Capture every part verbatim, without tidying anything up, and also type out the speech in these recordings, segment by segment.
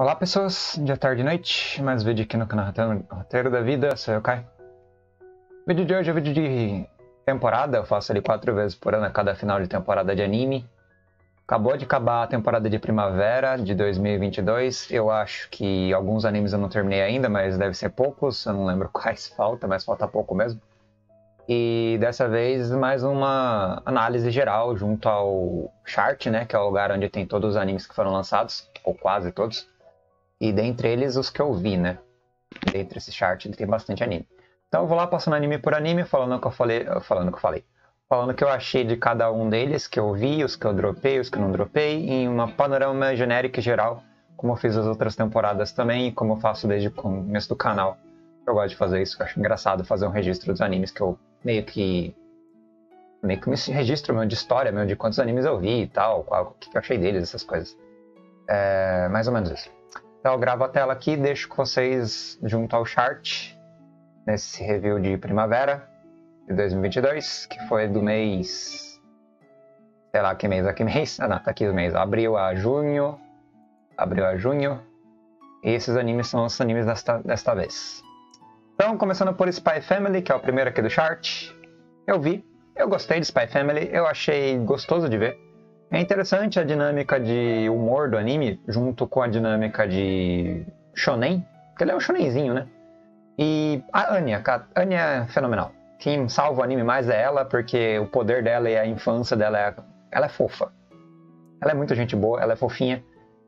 Olá pessoas, dia, tarde e noite, mais um vídeo aqui no canal Roteiro da Vida, sou eu, Kai. O vídeo de hoje é um vídeo de temporada, eu faço ele quatro vezes por ano a cada final de temporada de anime. Acabou de acabar a temporada de primavera de dois mil e vinte e dois, eu acho que alguns animes eu não terminei ainda, mas deve ser poucos, eu não lembro quais falta, mas falta pouco mesmo. E dessa vez mais uma análise geral junto ao chart, né, que é o lugar onde tem todos os animes que foram lançados, ou quase todos. E dentre eles, os que eu vi, né? Dentre esse chart, tem bastante anime. Então eu vou lá passando anime por anime, falando o que eu falei... Falando o que eu falei. Falando o que eu achei de cada um deles, que eu vi, os que eu dropei, os que eu não dropei. Em uma panorama genérica e geral, como eu fiz as outras temporadas também, e como eu faço desde o começo do canal. Eu gosto de fazer isso, eu acho engraçado fazer um registro dos animes que eu meio que... Meio que me registro meu de história, meu de quantos animes eu vi e tal, o que eu achei deles, essas coisas. É... Mais ou menos isso. Então eu gravo a tela aqui e deixo com vocês junto ao chart, nesse review de primavera de dois mil e vinte e dois, que foi do mês, sei lá que mês é que mês, ah não, tá aqui o mês, abril a junho, abril a junho, e esses animes são os animes desta, desta vez. Então começando por Spy Family, que é o primeiro aqui do chart, eu vi, eu gostei de Spy Family, eu achei gostoso de ver. É interessante a dinâmica de humor do anime, junto com a dinâmica de shonen, porque ele é um shonenzinho, né? E a Anya, a Anya é fenomenal. Quem salva o anime mais é ela, porque o poder dela e a infância dela é... Ela é fofa. Ela é muito gente boa, ela é fofinha.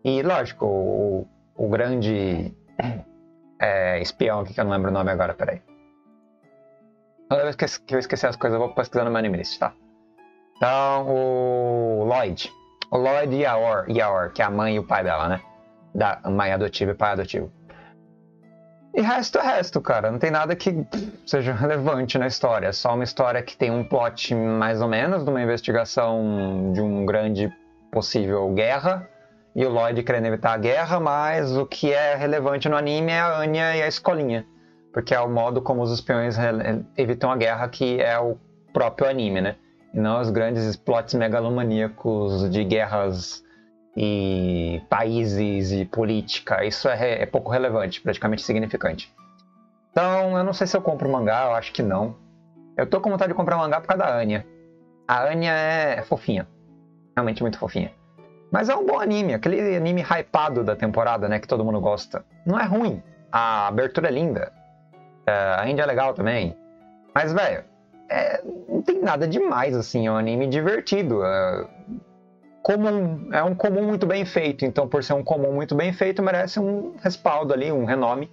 E, lógico, o, o grande é, espião aqui, que eu não lembro o nome agora, peraí. Toda vez que eu esquecer as coisas, eu vou pesquisar no meu anime list, tá? Então, o Lloyd, o Lloyd e a Or, e a Or, que é a mãe e o pai dela, né? Da mãe adotiva e pai adotivo. E resto é resto, cara. Não tem nada que seja relevante na história. É só uma história que tem um plot mais ou menos, de uma investigação de um grande possível guerra. E o Lloyd querendo evitar a guerra, mas o que é relevante no anime é a Anya e a escolinha. Porque é o modo como os espiões evitam a guerra, que é o próprio anime, né? E não os grandes plots megalomaníacos de guerras e países e política. Isso é, é pouco relevante, praticamente insignificante. Então, eu não sei se eu compro mangá, eu acho que não. Eu tô com vontade de comprar mangá por causa da Anya. A Anya é fofinha. Realmente muito fofinha. Mas é um bom anime, aquele anime hypado da temporada, né, que todo mundo gosta. Não é ruim. A abertura é linda. A Índia é legal também. Mas, velho... É, não tem nada demais, assim, é um anime divertido, é, comum, é um comum muito bem feito, então por ser um comum muito bem feito, merece um respaldo ali, um renome.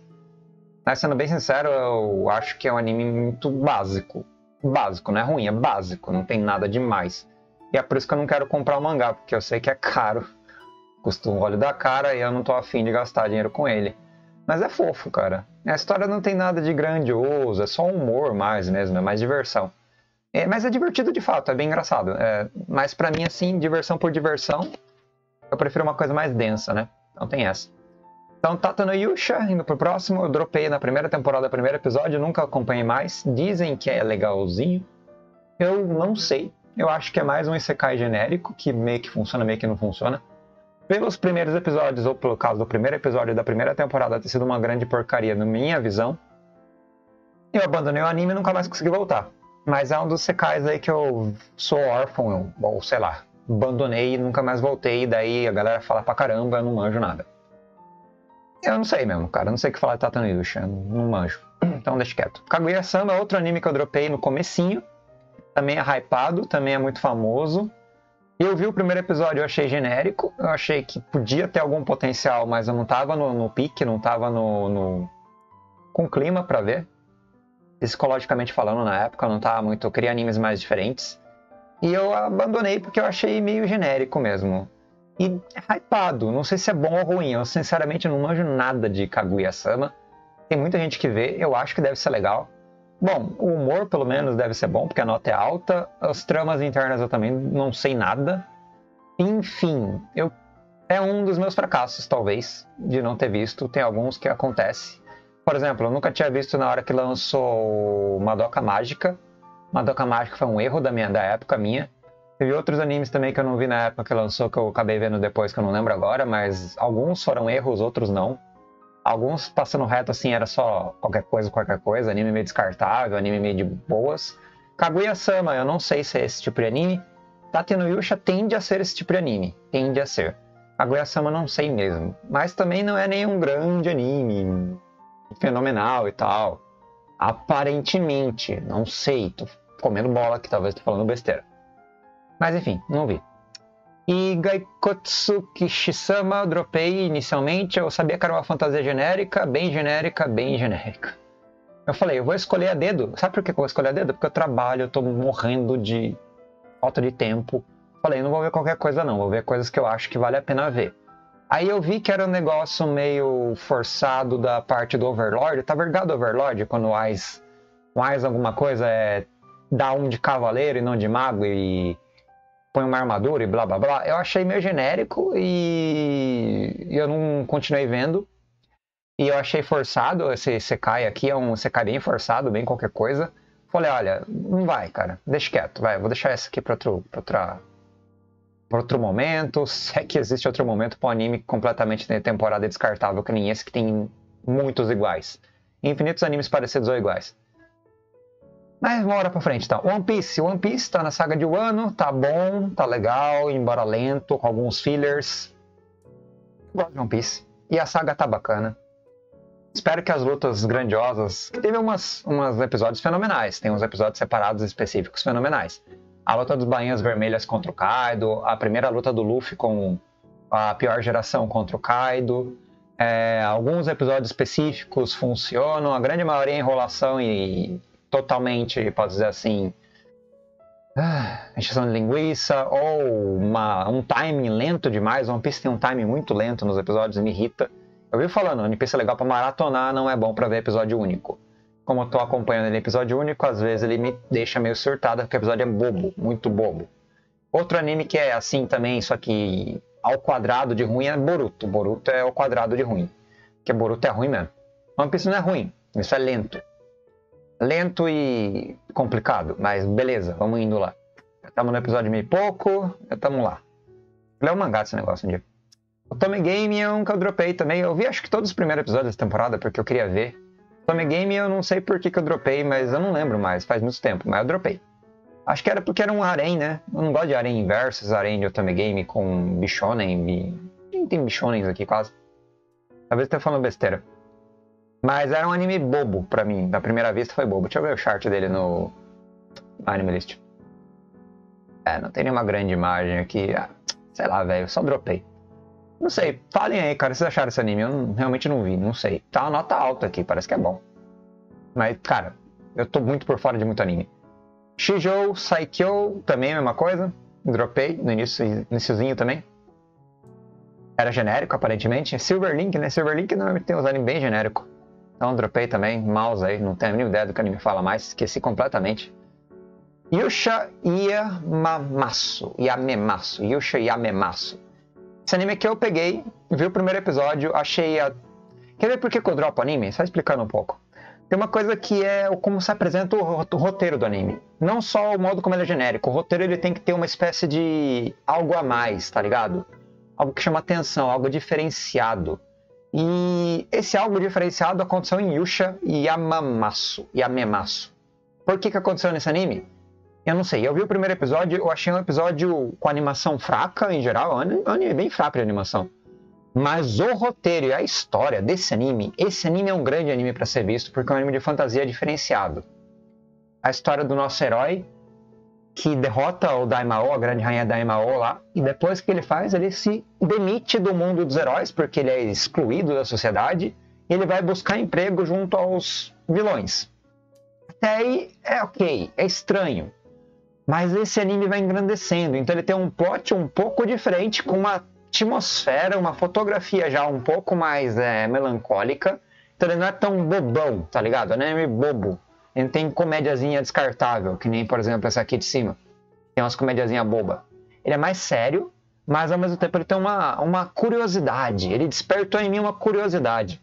Mas sendo bem sincero, eu acho que é um anime muito básico, básico, não é ruim, é básico, não tem nada demais. E é por isso que eu não quero comprar o mangá, porque eu sei que é caro, custa um olho da cara e eu não tô afim de gastar dinheiro com ele. Mas é fofo, cara. A história não tem nada de grandioso, é só humor mais mesmo, é mais diversão. É, mas é divertido de fato, é bem engraçado. É, mas pra mim, assim, diversão por diversão, eu prefiro uma coisa mais densa, né? Então tem essa. Então, Tate no Yuusha, indo pro próximo, eu dropei na primeira temporada, primeiro episódio, nunca acompanhei mais. Dizem que é legalzinho. Eu não sei. Eu acho que é mais um isekai genérico, que meio que funciona, meio que não funciona. Pelos primeiros episódios, ou pelo caso do primeiro episódio da primeira temporada ter sido uma grande porcaria na minha visão, eu abandonei o anime e nunca mais consegui voltar. Mas é um dos secais aí que eu sou órfão, ou sei lá, abandonei e nunca mais voltei, e daí a galera fala pra caramba, eu não manjo nada. Eu não sei mesmo, cara, eu não sei o que falar de Tate no Yuusha, não manjo, então deixa quieto. Kaguya-sama é outro anime que eu dropei no comecinho, também é hypado, também é muito famoso. Eu vi o primeiro episódio, eu achei genérico, eu achei que podia ter algum potencial, mas eu não tava no, no pique, não tava no, no... com clima pra ver. Psicologicamente falando, na época, eu não tava muito, eu queria animes mais diferentes. E eu abandonei porque eu achei meio genérico mesmo. E é hypado, não sei se é bom ou ruim, eu sinceramente não manjo nada de Kaguya-sama. Tem muita gente que vê, eu acho que deve ser legal. Bom, o humor pelo menos deve ser bom, porque a nota é alta. As tramas internas eu também não sei nada. Enfim, eu... é um dos meus fracassos, talvez, de não ter visto. Tem alguns que acontecem. Por exemplo, eu nunca tinha visto na hora que lançou Madoka Mágica. Madoka Mágica foi um erro da, minha... da época minha. Teve outros animes também que eu não vi na época que lançou, que eu acabei vendo depois, que eu não lembro agora, mas alguns foram erros, outros não. Alguns passando reto assim, era só qualquer coisa, qualquer coisa, anime meio descartável, anime meio de boas. Kaguya-sama, eu não sei se é esse tipo de anime. Tate no Yuusha tende a ser esse tipo de anime, tende a ser. Kaguya-sama não sei mesmo, mas também não é nenhum grande anime, fenomenal e tal. Aparentemente, não sei, tô comendo bola que talvez tô falando besteira. Mas enfim, não vi. E Gaikotsu Kishi-sama, dropei inicialmente. Eu sabia que era uma fantasia genérica, bem genérica, bem genérica. Eu falei, eu vou escolher a dedo. Sabe por que eu vou escolher a dedo? Porque eu trabalho, eu tô morrendo de falta de tempo. Falei, não vou ver qualquer coisa não, vou ver coisas que eu acho que vale a pena ver. Aí eu vi que era um negócio meio forçado da parte do Overlord. Tá vergado o Overlord? Quando o Ice, o Ice alguma coisa é dar um de cavaleiro e não de mago e... põe uma armadura e blá blá blá. Eu achei meio genérico e eu não continuei vendo. E eu achei forçado, esse Sekai aqui é um Sekai bem forçado, bem qualquer coisa. Falei, olha, não vai, cara, deixa quieto, vai, vou deixar esse aqui para outro, pra outra, pra outro momento. Se é que existe outro momento para um anime completamente de temporada descartável, que nem esse que tem muitos iguais. Infinitos animes parecidos ou iguais. Mas uma hora pra frente, tá? One Piece. One Piece tá na saga de Wano, tá bom, tá legal, embora lento, com alguns fillers. Eu gosto de One Piece. E a saga tá bacana. Espero que as lutas grandiosas... Teve umas, umas episódios fenomenais, tem uns episódios separados específicos fenomenais. A luta dos Bainhas Vermelhas contra o Kaido, a primeira luta do Luffy com a pior geração contra o Kaido... É, alguns episódios específicos funcionam, a grande maioria é enrolação e... totalmente, posso dizer assim, ah, encheção de linguiça, ou uma, um timing lento demais. One Piece tem um timing muito lento nos episódios e me irrita. Eu vi falando, One Piece é legal pra maratonar, não é bom pra ver episódio único. Como eu tô acompanhando ele episódio único, às vezes ele me deixa meio surtada, porque o episódio é bobo, muito bobo. Outro anime que é assim também, só que ao quadrado de ruim é Boruto. Boruto é o quadrado de ruim, porque Boruto é ruim mesmo. One Piece não é ruim, isso é lento. Lento e complicado, mas beleza, vamos indo lá. Estamos no episódio meio pouco, estamos lá. Lê um mangá desse negócio um dia. Otome Game é um que eu dropei também. Eu vi acho que todos os primeiros episódios dessa temporada, porque eu queria ver. Otome Game eu não sei por que, que eu dropei, mas eu não lembro mais, faz muito tempo, mas eu dropei. Acho que era porque era um harém, né? Eu não gosto de harém versus harém de Otome Game com bichonen e... Quem tem bichonens aqui quase? Talvez eu esteja falando besteira. Mas era um anime bobo pra mim, na primeira vista foi bobo. Deixa eu ver o chart dele no Anime List. É, não tem nenhuma grande imagem aqui. Ah, sei lá, velho, só dropei. Não sei, falem aí, cara, vocês acharam esse anime? Eu não, realmente não vi, não sei. Tá uma nota alta aqui, parece que é bom. Mas, cara, eu tô muito por fora de muito anime. Shijou, Saikyo, também a mesma coisa. Dropei no início, iniciozinho também. Era genérico, aparentemente. Silverlink, né? Silverlink normalmente tem uns animes bem genéricos. Então dropei também, mouse aí, não tenho a mínima ideia do que o anime fala mais, esqueci completamente. Yūsha Yamemasu, Yamemasu, Yūsha Yamemasu. Esse anime que eu peguei, vi o primeiro episódio, achei a... Quer ver por que eu dropo anime? Só explicando um pouco. Tem uma coisa que é como se apresenta o roteiro do anime. Não só o modo como ele é genérico, o roteiro ele tem que ter uma espécie de algo a mais, tá ligado? Algo que chama atenção, algo diferenciado. E esse algo diferenciado aconteceu em Yūsha Yamemasu, Yamemasu. Por que que aconteceu nesse anime? Eu não sei, eu vi o primeiro episódio, eu achei um episódio com animação fraca em geral, um anime bem fraco de animação. Mas o roteiro e a história desse anime, esse anime é um grande anime para ser visto, porque é um anime de fantasia diferenciado. A história do nosso herói, que derrota o Daimao, a grande rainha Daimao lá, e depois que ele faz, ele se demite do mundo dos heróis, porque ele é excluído da sociedade, e ele vai buscar emprego junto aos vilões. Até aí é ok, é estranho, mas esse anime vai engrandecendo, então ele tem um plot um pouco diferente, com uma atmosfera, uma fotografia já um pouco mais é, melancólica, então ele não é tão bobão, tá ligado? Não é meio bobo. Ele tem comédiazinha descartável, que nem, por exemplo, essa aqui de cima. Tem umas comédiazinhas boba. Ele é mais sério, mas ao mesmo tempo ele tem uma, uma curiosidade. Ele despertou em mim uma curiosidade.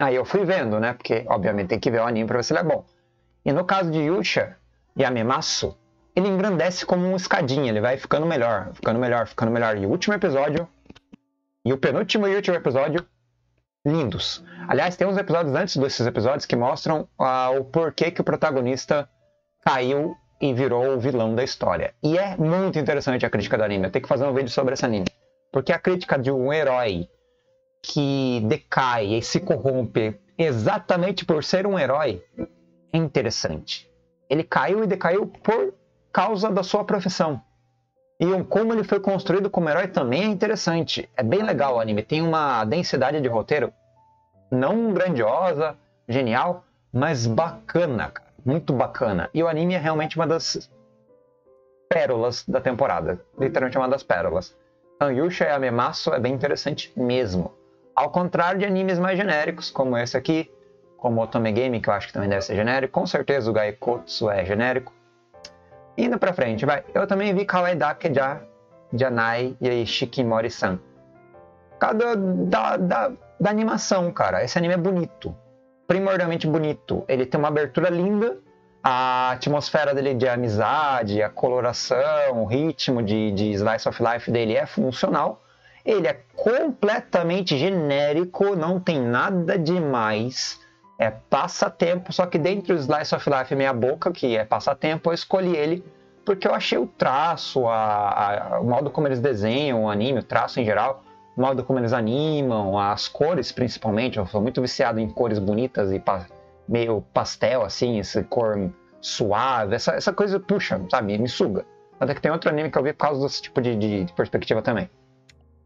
Aí eu fui vendo, né? Porque, obviamente, tem que ver o anime pra ver se ele é bom. E no caso de Yūsha Yamemasu, ele engrandece como uma escadinha, ele vai ficando melhor, ficando melhor, ficando melhor. E o último episódio, e o penúltimo e último episódio, lindos. Aliás, tem uns episódios antes desses episódios que mostram ah, o porquê que o protagonista caiu e virou o vilão da história. E é muito interessante a crítica do anime, eu tenho que fazer um vídeo sobre esse anime. Porque a crítica de um herói que decai e se corrompe exatamente por ser um herói é interessante. Ele caiu e decaiu por causa da sua profissão. E como ele foi construído como herói também é interessante. É bem legal o anime. Tem uma densidade de roteiro não grandiosa, genial, mas bacana, cara. Muito bacana. E o anime é realmente uma das pérolas da temporada. Literalmente uma das pérolas. Então, Yūsha Yamemasu é bem interessante mesmo. Ao contrário de animes mais genéricos, como esse aqui, como o Otome Game, que eu acho que também deve ser genérico. Com certeza o Gaikotsu é genérico. Indo pra frente, vai. Eu também vi Kawaidake ja Janai e Shikimori-san. Cada da, da, da animação, cara. Esse anime é bonito. Primordialmente bonito. Ele tem uma abertura linda. A atmosfera dele de amizade, a coloração, o ritmo de, de slice of life dele é funcional. Ele é completamente genérico. Não tem nada demais. É passatempo, só que dentro do Slice of Life meia boca, que é passatempo, eu escolhi ele porque eu achei o traço, a, a, o modo como eles desenham o anime, o traço em geral, o modo como eles animam, as cores principalmente. Eu sou muito viciado em cores bonitas e pa, meio pastel, assim, essa cor suave, essa, essa coisa puxa, sabe, me suga. Até que tem outro anime que eu vi por causa desse tipo de, de, de perspectiva também.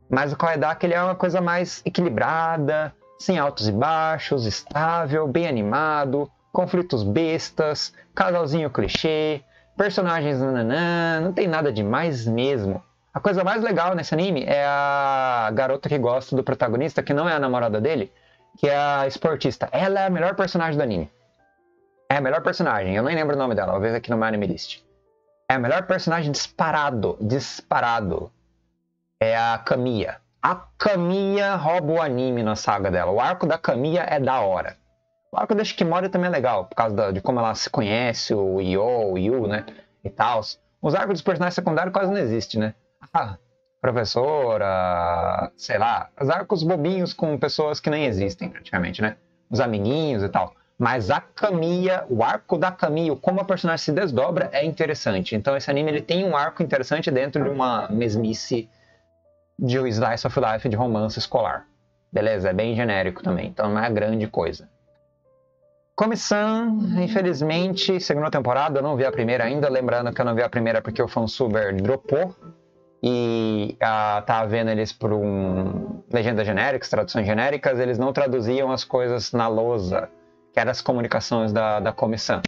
Mas o Kawaidake, ele é uma coisa mais equilibrada, sem altos e baixos, estável, bem animado, conflitos bestas, casalzinho clichê, personagens nananã, não tem nada demais mesmo. A coisa mais legal nesse anime é a garota que gosta do protagonista, que não é a namorada dele, que é a esportista. Ela é a melhor personagem do anime. É a melhor personagem, eu nem lembro o nome dela, talvez aqui no meu anime list. É a melhor personagem disparado, disparado. É a Kamiya. A Kamiya rouba o anime na saga dela. O arco da Kamiya é da hora. O arco da Shikimori também é legal, por causa da, de como ela se conhece, o Yoh, o Yu, né? E tal. Os arcos dos personagens secundários quase não existem, né? Ah, professora, sei lá. Os arcos bobinhos com pessoas que nem existem, praticamente, né? Os amiguinhos e tal. Mas a Kamiya, o arco da Kamiya, como a personagem se desdobra, é interessante. Então esse anime ele tem um arco interessante dentro de uma mesmice de um slice of life de romance escolar. Beleza? É bem genérico também, então não é grande coisa. Comissão, infelizmente, segunda temporada, eu não vi a primeira ainda, lembrando que eu não vi a primeira porque o fansuber dropou e ah, tá vendo eles por um... legendas genéricas, traduções genéricas, eles não traduziam as coisas na lousa, que eram as comunicações da, da comissão.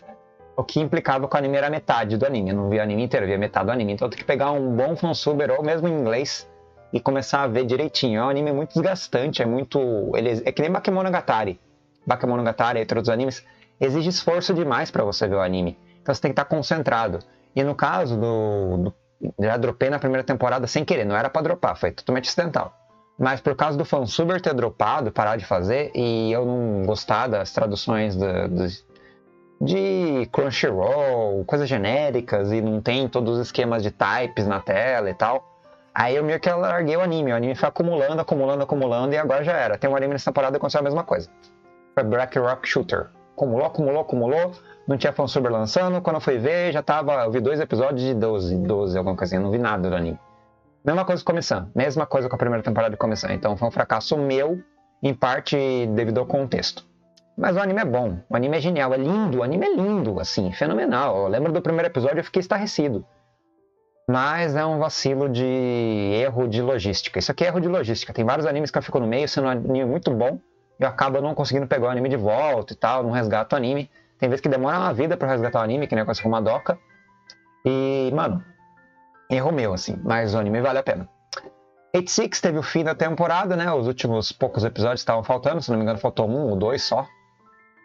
O que implicava que o anime era metade do anime, eu não vi o anime inteiro, eu vi metade do anime, então eu tenho que pegar um bom fansuber ou mesmo em inglês e começar a ver direitinho. É um anime muito desgastante, é muito... Ele... É que nem Bakemonogatari. Bakemonogatari, entre outros animes, exige esforço demais pra você ver o anime. Então você tem que estar concentrado. E no caso do... Já dropei na primeira temporada sem querer, não era pra dropar, foi totalmente acidental. Mas por causa do fansuber ter dropado, parar de fazer, e eu não gostar das traduções do... Do... de Crunchyroll, coisas genéricas, e não tem todos os esquemas de types na tela e tal... Aí eu meio que larguei o anime, o anime foi acumulando, acumulando, acumulando, e agora já era. Tem um anime nessa temporada e aconteceu a mesma coisa. Foi Black Rock Shooter. Acumulou, acumulou, acumulou, não tinha fansuber lançando, quando eu fui ver já tava... Eu vi dois episódios de doze, doze, alguma coisinha, não vi nada do anime. Mesma coisa com Comissão, mesma coisa com a primeira temporada de Comissão. Então foi um fracasso meu, em parte devido ao contexto. Mas o anime é bom, o anime é genial, é lindo, o anime é lindo, assim, fenomenal. Eu lembro do primeiro episódio, eu fiquei estarrecido. Mas é um vacilo de erro de logística. Isso aqui é erro de logística. Tem vários animes que eu fico no meio, sendo um anime muito bom, eu acabo não conseguindo pegar o anime de volta e tal, não resgato o anime. Tem vezes que demora uma vida pra resgatar o anime, que nem aconteceu com Madoka. E, mano, erro meu, assim. Mas o anime vale a pena. oitenta e seis teve o fim da temporada, né? Os últimos poucos episódios estavam faltando, se não me engano faltou um ou dois só.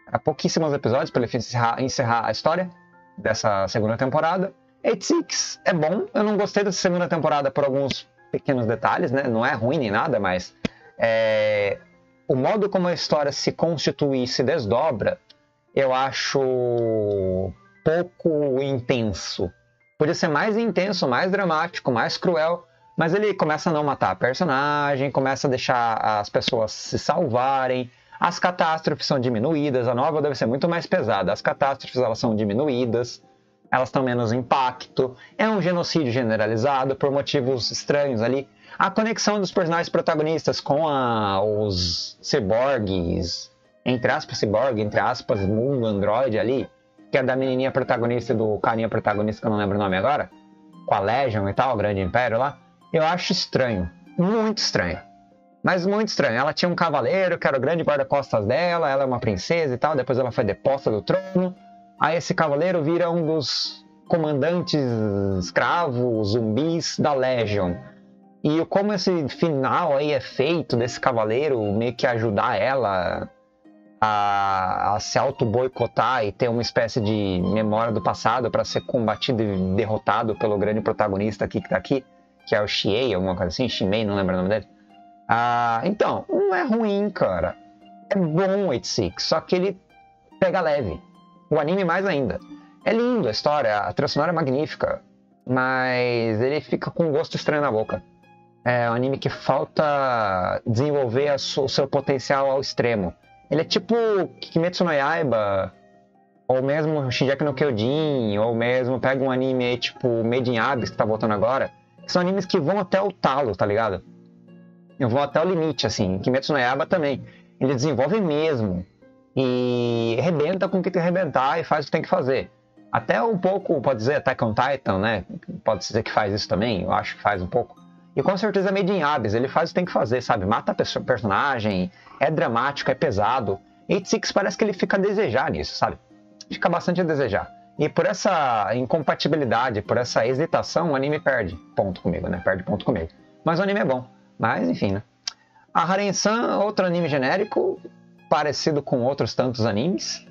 Há pouquíssimos episódios pra ele encerrar, encerrar a história dessa segunda temporada. oitenta e seis é bom, eu não gostei dessa segunda temporada por alguns pequenos detalhes, né? Não é ruim nem nada, mas é... o modo como a história se constitui e se desdobra, eu acho pouco intenso. Podia ser mais intenso, mais dramático, mais cruel, mas ele começa a não matar a personagem, começa a deixar as pessoas se salvarem, as catástrofes são diminuídas, a nova deve ser muito mais pesada, as catástrofes elas são diminuídas, elas têm menos impacto, é um genocídio generalizado por motivos estranhos ali. A conexão dos personagens protagonistas com a, os ciborgues, entre aspas ciborgue, entre aspas mundo androide ali, que é da menininha protagonista e do carinha protagonista, que eu não lembro o nome agora, com a Legion e tal, o Grande Império lá, eu acho estranho, muito estranho, mas muito estranho. Ela tinha um cavaleiro que era o grande guarda-costas dela, ela é uma princesa e tal, depois ela foi deposta do trono, aí esse cavaleiro vira um dos comandantes escravos, zumbis da Legion. E como esse final aí é feito desse cavaleiro meio que ajudar ela a, a se auto-boicotar e ter uma espécie de memória do passado para ser combatido e derrotado pelo grande protagonista aqui que tá aqui, que é o Shiei, alguma coisa assim, Shimei, não lembro o nome dele. Ah, então, não é ruim, cara. É bom o oitenta e seis, só que ele pega leve. O anime mais ainda. É lindo a história, a trilha sonora é magnífica, mas ele fica com um gosto estranho na boca. É um anime que falta desenvolver o seu potencial ao extremo. Ele é tipo Kimetsu no Yaiba, ou mesmo Shingeki no Kyojin, ou mesmo pega um anime aí tipo Made in Abyss, que tá voltando agora. Que são animes que vão até o talo, tá ligado? Eu vou até o limite, assim. Kimetsu no Yaiba também. Ele desenvolve mesmo. E arrebenta com o que tem que arrebentar e faz o que tem que fazer. Até um pouco, pode dizer, Attack on Titan, né? Pode dizer que faz isso também, eu acho que faz um pouco. E com certeza Made in Abyss, ele faz o que tem que fazer, sabe? Mata a personagem, é dramático, é pesado. oitenta e seis parece que ele fica a desejar nisso, sabe? Fica bastante a desejar. E por essa incompatibilidade, por essa hesitação, o anime perde ponto comigo, né? Perde ponto comigo. Mas o anime é bom. Mas, enfim, né? A Haren-san, outro anime genérico, parecido com outros tantos animes.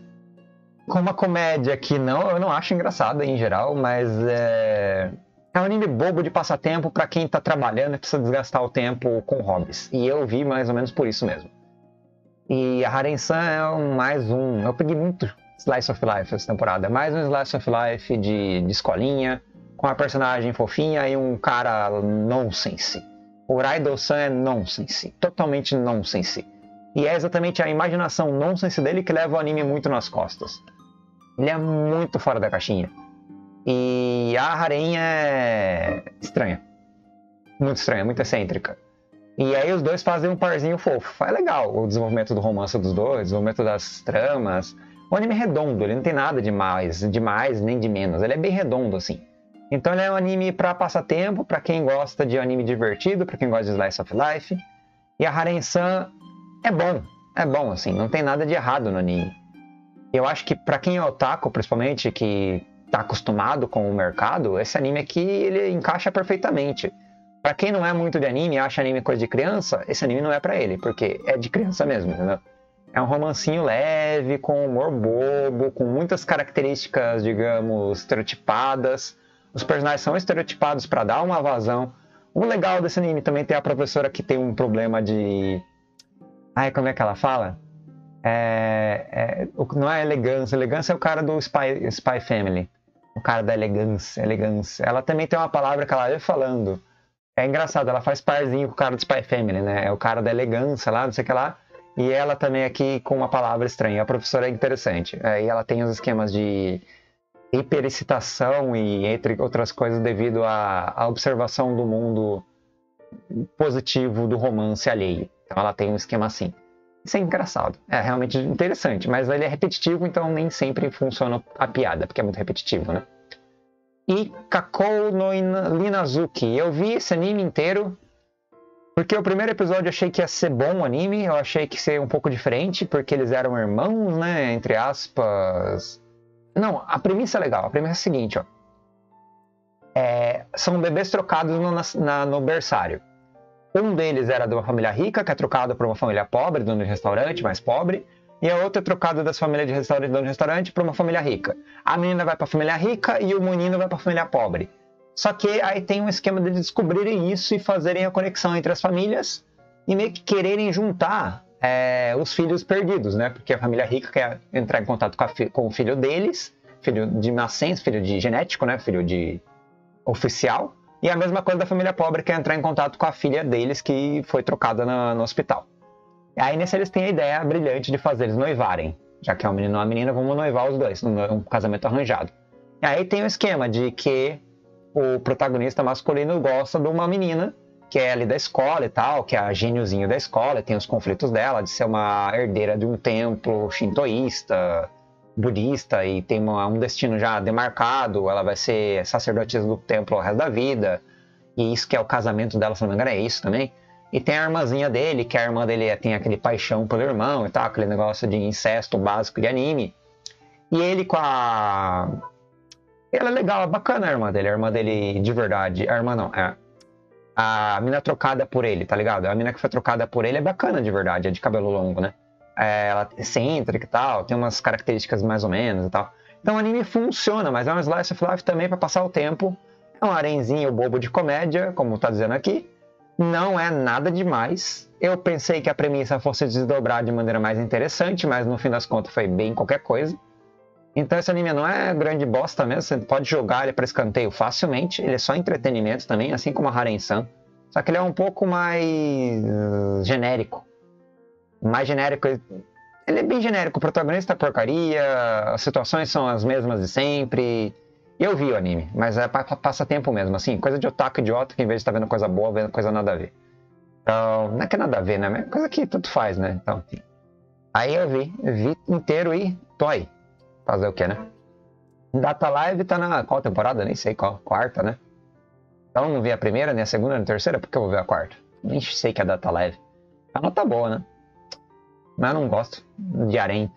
Com uma comédia que não, eu não acho engraçada em geral, mas é... é um anime bobo de passatempo pra quem tá trabalhando e precisa desgastar o tempo com hobbies. E eu vi mais ou menos por isso mesmo. E a Haren-san é um, mais um... Eu peguei muito Slice of Life essa temporada. Mais um Slice of Life de, de escolinha, com uma personagem fofinha e um cara nonsense. O Raido-san é nonsense, totalmente nonsense. E é exatamente a imaginação nonsense dele que leva o anime muito nas costas. Ele é muito fora da caixinha. E a Haren é estranha. Muito estranha, muito excêntrica. E aí os dois fazem um parzinho fofo. É legal o desenvolvimento do romance dos dois, o desenvolvimento das tramas. O anime é redondo, ele não tem nada de mais, de mais nem de menos. Ele é bem redondo, assim. Então ele é um anime pra passatempo, pra quem gosta de anime divertido, pra quem gosta de Slice of Life. E a Haren-san é bom. É bom, assim. Não tem nada de errado no anime. Eu acho que pra quem é otaku, principalmente, que tá acostumado com o mercado, esse anime aqui, ele encaixa perfeitamente. Pra quem não é muito de anime e acha anime coisa de criança, esse anime não é pra ele, porque é de criança mesmo, entendeu? É um romancinho leve, com humor bobo, com muitas características, digamos, estereotipadas. Os personagens são estereotipados pra dar uma vazão. O legal desse anime também tem a professora que tem um problema de... Ai, como é que ela fala? É... É... Não é elegância. Elegância é o cara do Spy, Spy Family. O cara da elegância, elegância. Ela também tem uma palavra que ela ia falando. É engraçado, ela faz parzinho com o cara do Spy Family, né? É o cara da elegância lá, não sei o que lá. E ela também aqui com uma palavra estranha. A professora é interessante. É, e ela tem os esquemas de hiperexcitação e entre outras coisas devido à, à observação do mundo positivo do romance alheio. Então ela tem um esquema assim. Isso é engraçado. É realmente interessante, mas ele é repetitivo, então nem sempre funciona a piada, porque é muito repetitivo, né? E Kakou no Inazuki. Eu vi esse anime inteiro, porque o primeiro episódio eu achei que ia ser bom o anime, eu achei que ia ser um pouco diferente, porque eles eram irmãos, né? Entre aspas... Não, a premissa é legal. A premissa é a seguinte, ó. É, são bebês trocados no, na, no berçário. Um deles era de uma família rica, que é trocado para uma família pobre, dono de restaurante, mais pobre. E a outra é trocada das famílias de restaurante, dono de restaurante, para uma família rica. A menina vai para a família rica e o menino vai para a família pobre. Só que aí tem um esquema de descobrirem isso e fazerem a conexão entre as famílias e meio que quererem juntar é, os filhos perdidos, né? Porque a família rica quer entrar em contato com, a fi- com o filho deles, filho de nascença, filho de genético, né? Filho de oficial. E a mesma coisa da família pobre, que é entrar em contato com a filha deles, que foi trocada na, no hospital. Aí nesse eles têm a ideia brilhante de fazer eles noivarem. Já que é um menino e uma menina, vamos noivar os dois, um casamento arranjado. E aí tem o esquema de que o protagonista masculino gosta de uma menina, que é ali da escola e tal, que é a gêniozinha da escola, tem os conflitos dela, de ser uma herdeira de um templo shintoísta, budista, e tem uma, um destino já demarcado, ela vai ser sacerdotisa do templo o resto da vida, e isso que é o casamento dela, se não me engano, é isso também. E tem a irmãzinha dele, que a irmã dele tem aquele paixão pelo irmão e tal, aquele negócio de incesto básico de anime. E ele com a... Ela é legal, é bacana a irmã dele, a irmã dele de verdade, a irmã não, é... A mina trocada por ele, tá ligado? A mina que foi trocada por ele é bacana de verdade, é de cabelo longo, né? É, ela é excêntrica e tal, tem umas características mais ou menos e tal. Então o anime funciona, mas é um slice of life também pra passar o tempo. É um arenzinho bobo de comédia, como tá dizendo aqui. Não é nada demais. Eu pensei que a premissa fosse desdobrar de maneira mais interessante, mas no fim das contas foi bem qualquer coisa. Então esse anime não é grande bosta mesmo, você pode jogar ele para escanteio facilmente. Ele é só entretenimento também, assim como a Haren-san. Só que ele é um pouco mais genérico. Mais genérico, ele é bem genérico. O protagonista é porcaria, as situações são as mesmas de sempre. Eu vi o anime, mas é passatempo mesmo, assim, coisa de otaku idiota que em vez de estar vendo coisa boa, vendo coisa nada a ver. Então, não é que é nada a ver, né? É coisa que tudo faz, né? Então, aí eu vi, vi inteiro e tô aí. Fazer o que, né? Data Live tá na qual temporada? Nem sei qual, quarta, né? Então não vi a primeira, nem a segunda, nem a terceira, porque eu vou ver a quarta. Nem sei que é a Data Live. A nota boa, né? Mas eu não gosto de harém.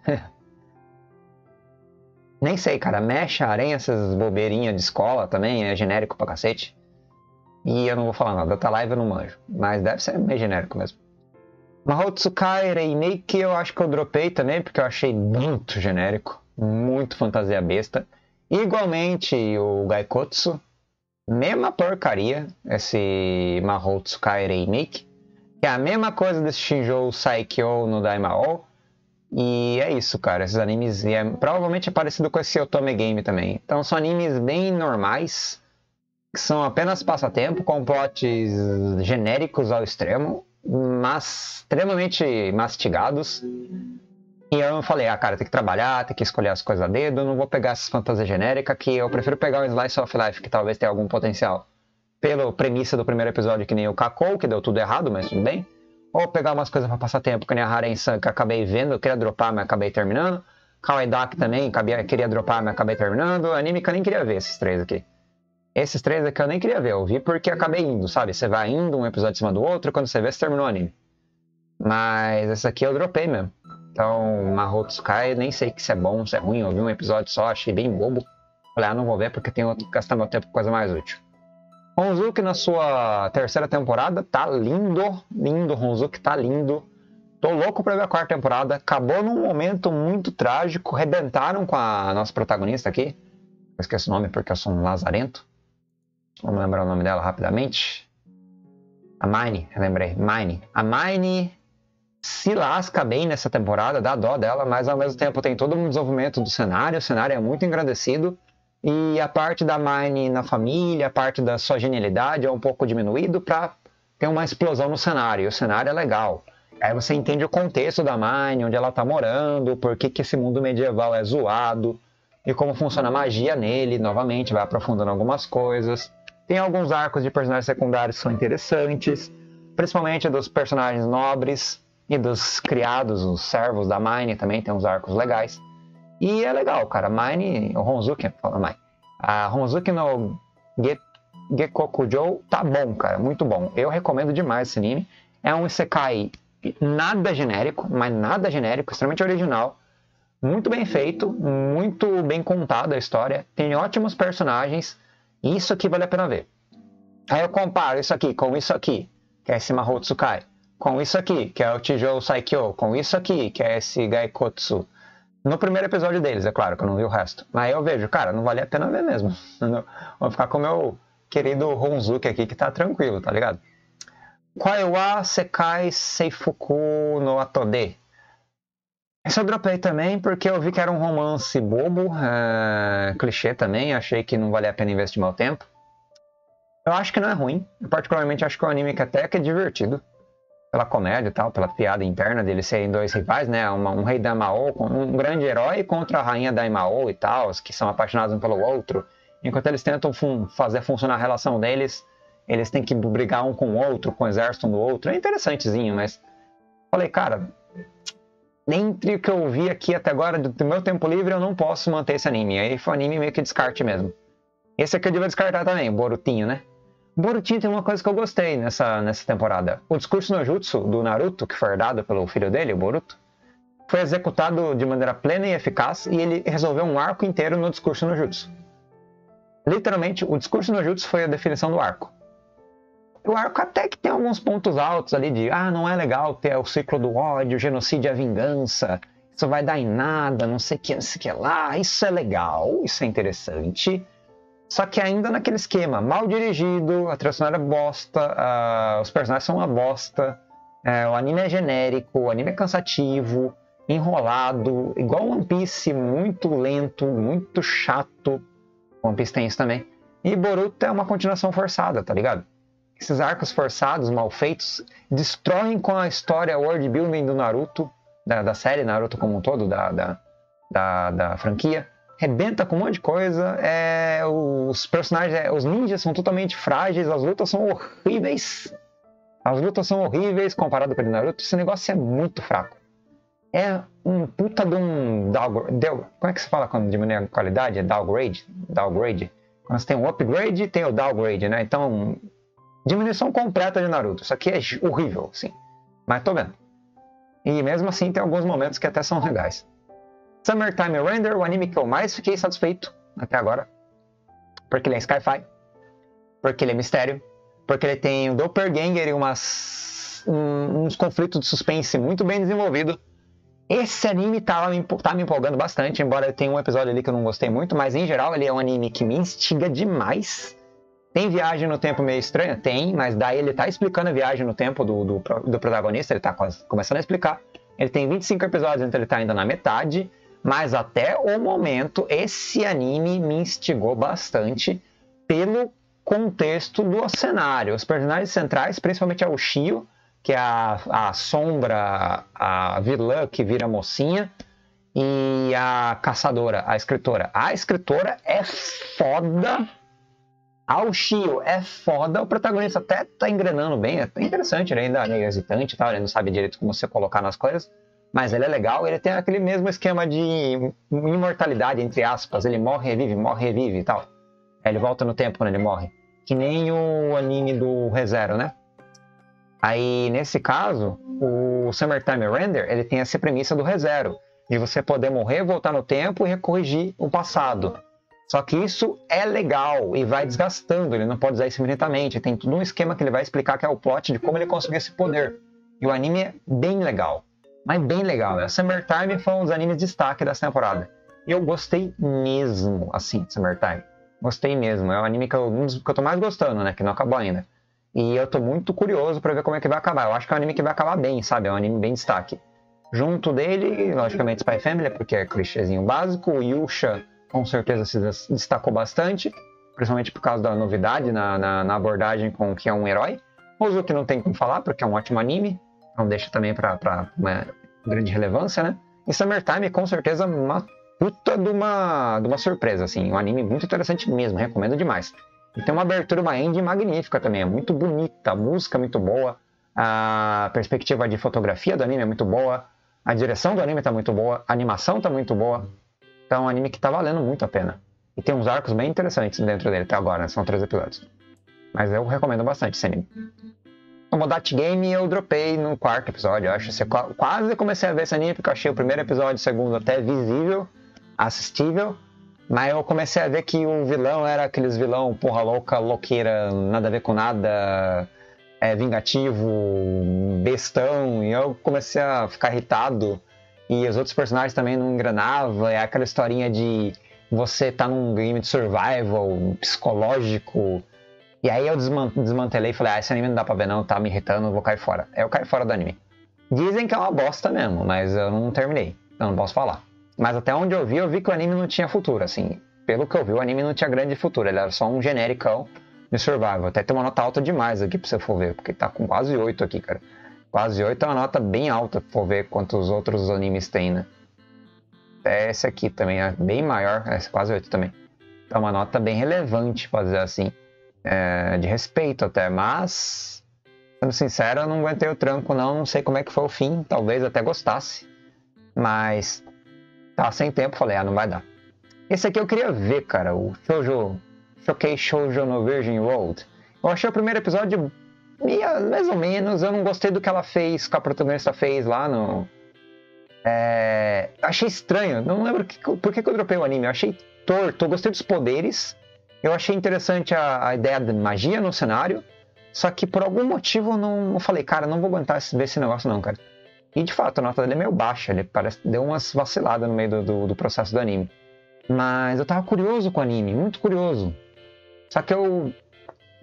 Nem sei, cara. Mexe a aranha, essas bobeirinhas de escola também, é genérico pra cacete. E eu não vou falar nada, Data Live eu não manjo. Mas deve ser meio genérico mesmo. Mahoutsukai Reimeiki eu acho que eu dropei também, porque eu achei muito genérico. Muito fantasia besta. Igualmente o Gaikotsu. Mesma porcaria, esse Mahoutsukai Reimeiki. Que é a mesma coisa desse Shinjou Saikyo no Daimao. E é isso, cara. Esses animes... É, provavelmente é parecido com esse Otome Game também. Então são animes bem normais. Que são apenas passatempo. Com plots genéricos ao extremo. Mas extremamente mastigados. E eu falei, ah, cara, tem que trabalhar, tem que escolher as coisas a dedo. Não vou pegar essas fantasias genéricas. Que eu prefiro pegar um slice of life que talvez tenha algum potencial. Pela premissa do primeiro episódio, que nem o Kakou, que deu tudo errado, mas tudo bem. Ou pegar umas coisas pra passar tempo, que nem a Haren-san, que eu acabei vendo, eu queria dropar, mas acabei terminando. Kawaii-Dak também, acabei, queria dropar, mas acabei terminando. Anime que eu nem queria ver, esses três aqui. Esses três aqui eu nem queria ver, eu vi porque acabei indo, sabe? Você vai indo, um episódio em cima do outro, quando você vê, você terminou o anime. Mas esse aqui eu dropei mesmo. Então, Mahoutsukai, nem sei se é bom, se é ruim, eu vi um episódio só, achei bem bobo. Falei, ah, não vou ver porque tenho que gastar meu tempo com coisa mais útil. Honzuki na sua terceira temporada tá lindo, lindo, Honzuki tá lindo. Tô louco pra ver a quarta temporada, acabou num momento muito trágico, rebentaram com a nossa protagonista aqui. Eu esqueço o nome porque eu sou um lazarento. Vamos lembrar o nome dela rapidamente. A Maine, eu lembrei, Maine. A Maine se lasca bem nessa temporada, dá dó dela, mas ao mesmo tempo tem todo um desenvolvimento do cenário, o cenário é muito engrandecido. E a parte da Mine na família, a parte da sua genialidade é um pouco diminuído pra ter uma explosão no cenário. E o cenário é legal. Aí você entende o contexto da Mine, onde ela tá morando, por que que esse mundo medieval é zoado, e como funciona a magia nele. Novamente, vai aprofundando algumas coisas. Tem alguns arcos de personagens secundários que são interessantes, principalmente dos personagens nobres e dos criados, os servos da Mine também tem uns arcos legais. E é legal, cara. Mine, o Honzuki, fala Mine. A Honzuki no Gekokujou tá bom, cara. Muito bom. Eu recomendo demais esse anime. É um isekai nada genérico, mas nada genérico, extremamente original. Muito bem feito, muito bem contada a história. Tem ótimos personagens. Isso aqui vale a pena ver. Aí eu comparo isso aqui com isso aqui, que é esse Mahoutsukai. Com isso aqui, que é o Chijou Saikyo. Com isso aqui, que é esse Gaikotsu. No primeiro episódio deles, é claro, que eu não vi o resto. Mas eu vejo, cara, não vale a pena ver mesmo. Vou ficar com o meu querido Honzuki aqui, que tá tranquilo, tá ligado? Kwaiwa Sekai Seifuku no Atode. Esse eu dropei também porque eu vi que era um romance bobo, é... clichê também, achei que não valia a pena investir meu tempo. Eu acho que não é ruim. Eu particularmente acho que o anime que até que é divertido. Pela comédia e tal, pela piada interna dele serem dois rivais, né? Uma, um rei da Maô, um grande herói contra a rainha Daimao e tal, que são apaixonados um pelo outro. Enquanto eles tentam fun fazer funcionar a relação deles, eles têm que brigar um com o outro, com o exército um do outro. É interessantezinho, mas... Falei, cara, entre o que eu vi aqui até agora, do meu tempo livre, eu não posso manter esse anime. Aí foi um anime meio que descarte mesmo. Esse aqui eu devia descartar também, Borutinho, né? Borutinho tem uma coisa que eu gostei nessa, nessa temporada. O discurso no jutsu do Naruto, que foi herdado pelo filho dele, o Boruto, foi executado de maneira plena e eficaz e ele resolveu um arco inteiro no discurso no jutsu. Literalmente, o discurso no jutsu foi a definição do arco. O arco até que tem alguns pontos altos ali de ah, não é legal ter o ciclo do ódio, o genocídio e a vingança, isso vai dar em nada, não sei o que, não sei o que lá, isso é legal, isso é interessante... Só que ainda naquele esquema, mal dirigido, a trilha sonora é bosta, uh, os personagens são uma bosta, uh, o anime é genérico, o anime é cansativo, enrolado, igual One Piece, muito lento, muito chato. One Piece tem isso também. E Boruto é uma continuação forçada, tá ligado? Esses arcos forçados, mal feitos, destroem com a história world building do Naruto, da, da série Naruto como um todo, da, da, da, da franquia. Rebenta com um monte de coisa, é, os personagens, é, os ninjas são totalmente frágeis, as lutas são horríveis. As lutas são horríveis comparado com o Naruto, esse negócio é muito fraco. É um puta de um downgrade, como é que se fala quando diminui a qualidade? É downgrade? Downgrade. Quando você tem um upgrade, tem o downgrade, né? Então, diminuição completa de Naruto, isso aqui é horrível, sim. Mas tô vendo. E mesmo assim tem alguns momentos que até são legais. Summertime Render, o anime que eu mais fiquei satisfeito até agora. Porque ele é sci-fi, porque ele é mistério, porque ele tem o Doppelganger e umas, um, uns conflitos de suspense muito bem desenvolvido. Esse anime tá, tá me empolgando bastante, embora tenha um episódio ali que eu não gostei muito, mas em geral ele é um anime que me instiga demais. Tem viagem no tempo meio estranha? Tem, mas daí ele tá explicando a viagem no tempo do, do, do protagonista, ele tá começando a explicar. Ele tem vinte e cinco episódios, então ele tá ainda na metade. Mas até o momento, esse anime me instigou bastante pelo contexto do cenário. Os personagens centrais, principalmente é o Shio, que é a, a sombra, a vilã que vira mocinha, e a caçadora, a escritora. A escritora é foda, a Shio é foda, o protagonista até tá engrenando bem, é interessante, ele ainda é meio hesitante, tá? Ele não sabe direito como se colocar nas coisas. Mas ele é legal, ele tem aquele mesmo esquema de imortalidade, entre aspas. Ele morre, revive, morre, revive e tal. Ele volta no tempo quando ele morre. Que nem o anime do ReZero, né? Aí, nesse caso, o Summertime Render, ele tem essa premissa do ReZero. De você poder morrer, voltar no tempo e recorrigir o passado. Só que isso é legal e vai desgastando. Ele não pode usar isso infinitamente. Tem todo um esquema que ele vai explicar que é o plot de como ele conseguiu esse poder. E o anime é bem legal. Mas bem legal, né? Summertime foi um dos animes de destaque dessa temporada. Eu gostei mesmo, assim, Summertime. Gostei mesmo. É um anime que eu, um dos que eu tô mais gostando, né? Que não acabou ainda. E eu tô muito curioso pra ver como é que vai acabar. Eu acho que é um anime que vai acabar bem, sabe? É um anime bem de destaque. Junto dele, logicamente, Spy Family, porque é clichêzinho básico. O Yūsha, com certeza, se destacou bastante. Principalmente por causa da novidade na, na, na abordagem com o que é um herói. Honzuki não tem como falar, porque é um ótimo anime. Então deixa também pra, pra uma grande relevância, né? E Summertime, com certeza, uma puta de uma, de uma surpresa, assim. Um anime muito interessante mesmo, recomendo demais. E tem uma abertura, uma ending magnífica também, é muito bonita, a música é muito boa, a perspectiva de fotografia do anime é muito boa, a direção do anime tá muito boa, a animação tá muito boa. Então é um anime que tá valendo muito a pena. E tem uns arcos bem interessantes dentro dele até agora, né? São três episódios. Mas eu recomendo bastante esse anime. O Madoka Game eu dropei no quarto episódio, eu acho. Eu quase comecei a ver esse anime, porque eu achei o primeiro episódio, o segundo até visível, assistível. Mas eu comecei a ver que o vilão era aqueles vilão porra louca, louqueira, nada a ver com nada, é, vingativo, bestão. E eu comecei a ficar irritado. E os outros personagens também não engrenavam. É aquela historinha de você tá num game de survival, psicológico... E aí eu desmantelei e falei, ah, esse anime não dá pra ver não, tá me irritando, vou cair fora. Eu caí fora do anime. Dizem que é uma bosta mesmo, mas eu não terminei, eu não posso falar. Mas até onde eu vi, eu vi que o anime não tinha futuro, assim. Pelo que eu vi, o anime não tinha grande futuro, ele era só um genericão de survival. Até tem uma nota alta demais aqui pra você for ver, porque tá com quase oito aqui, cara. Quase oito é uma nota bem alta pra for ver quantos outros animes tem, né? Até esse aqui também é bem maior, é quase oito também. Então é uma nota bem relevante, pra dizer assim, é, de respeito até, mas... Sendo sincero, eu não aguentei o tranco não, não sei como é que foi o fim, talvez até gostasse. Mas... Tava sem tempo, falei, ah, não vai dar. Esse aqui eu queria ver, cara, o Shoujo... Shokei Shoujo no Virgin Road. Eu achei o primeiro episódio, mais ou menos, eu não gostei do que ela fez, que a protagonista fez lá no... É... Achei estranho, não lembro que, por que, que eu dropei o anime, eu achei torto, eu gostei dos poderes, eu achei interessante a, a ideia de magia no cenário, só que por algum motivo eu não eu falei, cara, não vou aguentar ver esse negócio não, cara. E de fato, a nota dele é meio baixa, ele parece deu umas vaciladas no meio do, do, do processo do anime. Mas eu tava curioso com o anime, muito curioso. Só que eu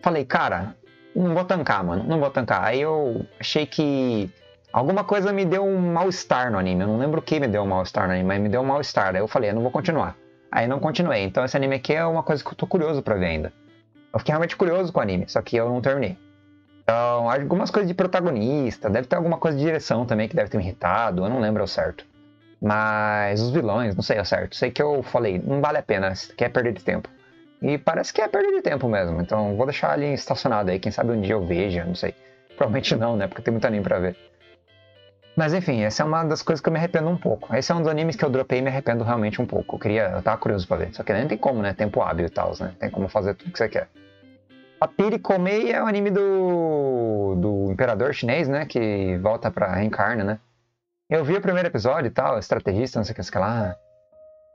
falei, cara, não vou tancar, mano, não vou tancar. Aí eu achei que alguma coisa me deu um mal-estar no anime. Eu não lembro o que me deu um mal-estar no anime, mas me deu um mal-estar. Aí eu falei, eu não vou continuar. Aí não continuei. Então esse anime aqui é uma coisa que eu tô curioso pra ver ainda. Eu fiquei realmente curioso com o anime, só que eu não terminei. Então, algumas coisas de protagonista, deve ter alguma coisa de direção também que deve ter me irritado, eu não lembro ao certo. Mas os vilões, não sei ao certo. Sei que eu falei, não vale a pena, quer perder de tempo. E parece que é perda de tempo mesmo, então vou deixar ele estacionado aí, quem sabe um dia eu veja, não sei. Provavelmente não, né, porque tem muito anime pra ver. Mas enfim, essa é uma das coisas que eu me arrependo um pouco. Esse é um dos animes que eu dropei e me arrependo realmente um pouco. Eu queria, eu tava curioso pra ver, só que nem tem como, né, tempo hábil e tal, né, tem como fazer tudo que você quer. Papiri Komei é o anime do, do imperador chinês, né, que volta pra reencarna, né. Eu vi o primeiro episódio e tal, estrategista, não sei o que, sei lá.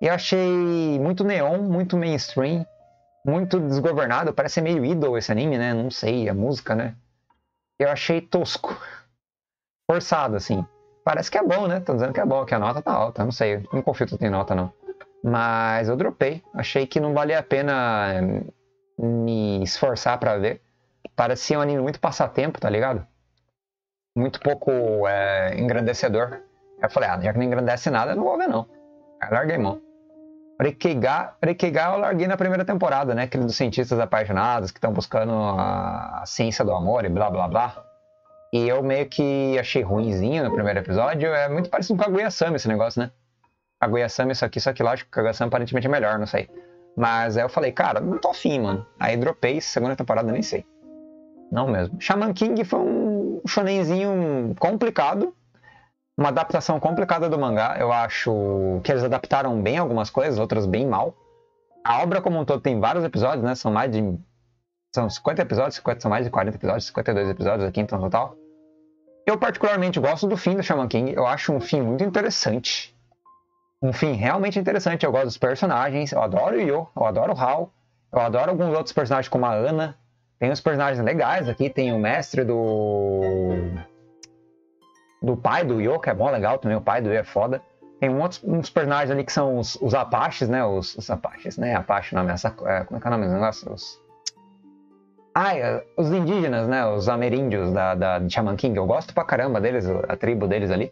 E eu achei muito neon, muito mainstream. Muito desgovernado, parece meio Idol esse anime, né? Não sei, a música, né? Eu achei tosco. Forçado, assim. Parece que é bom, né? Tô dizendo que é bom, que a nota tá alta, não sei. Não confio que tem nota, não. Mas eu dropei. Achei que não valia a pena me esforçar pra ver. Parecia um anime muito passatempo, tá ligado? Muito pouco é, engrandecedor. Eu falei, ah, já que não engrandece nada, eu não vou ver, não. Aí larguei mão. Rekeiga, Rekeiga eu larguei na primeira temporada, né? Aquele dos cientistas apaixonados que estão buscando a, a ciência do amor e blá blá blá. E eu meio que achei ruinzinho no primeiro episódio. É muito parecido com a Goyasami esse negócio, né? A Goyasami isso aqui, só que lógico que a Goyasami aparentemente é melhor, não sei. Mas aí eu falei, cara, não tô afim, mano. Aí dropei, segunda temporada nem sei. Não mesmo. Shaman King foi um shonenzinho complicado. Uma adaptação complicada do mangá, eu acho que eles adaptaram bem algumas coisas, outras bem mal. A obra como um todo tem vários episódios, né? São mais de... São cinquenta episódios, cinquenta, são mais de quarenta episódios, cinquenta e dois episódios aqui, então, total. Eu particularmente gosto do fim do Shaman King, eu acho um fim muito interessante. Um fim realmente interessante, eu gosto dos personagens, eu adoro o Yoh, eu adoro o Hal, eu adoro alguns outros personagens como a Ana. Tem uns personagens legais aqui, tem o mestre do... do pai do Yoh, que é bom, legal também, o pai do Yoh é foda. Tem um outro, uns personagens ali que são os, os Apaches, né, os, os Apaches, né, Apache nome, essa, é, como é que é o nome desse negócio? Os... Ah, os indígenas, né, os ameríndios da, da de Shaman King, eu gosto pra caramba deles, a tribo deles ali.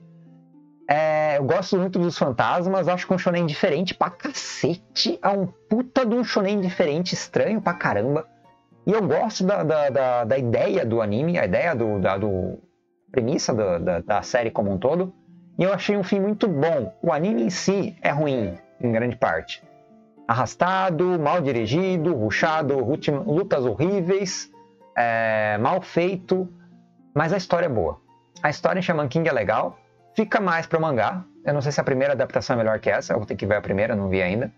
É, eu gosto muito dos fantasmas, acho que é um shonen diferente pra cacete, é um puta de um shonen diferente, estranho pra caramba. E eu gosto da, da, da, da ideia do anime, a ideia do... Da, do premissa da, da, da série como um todo, e eu achei um fim muito bom. O anime em si é ruim, em grande parte. Arrastado, mal dirigido, rushado, lutas horríveis, é, mal feito, mas a história é boa. A história em Shaman King é legal, fica mais para o mangá. Eu não sei se a primeira adaptação é melhor que essa, eu vou ter que ver a primeira, não vi ainda.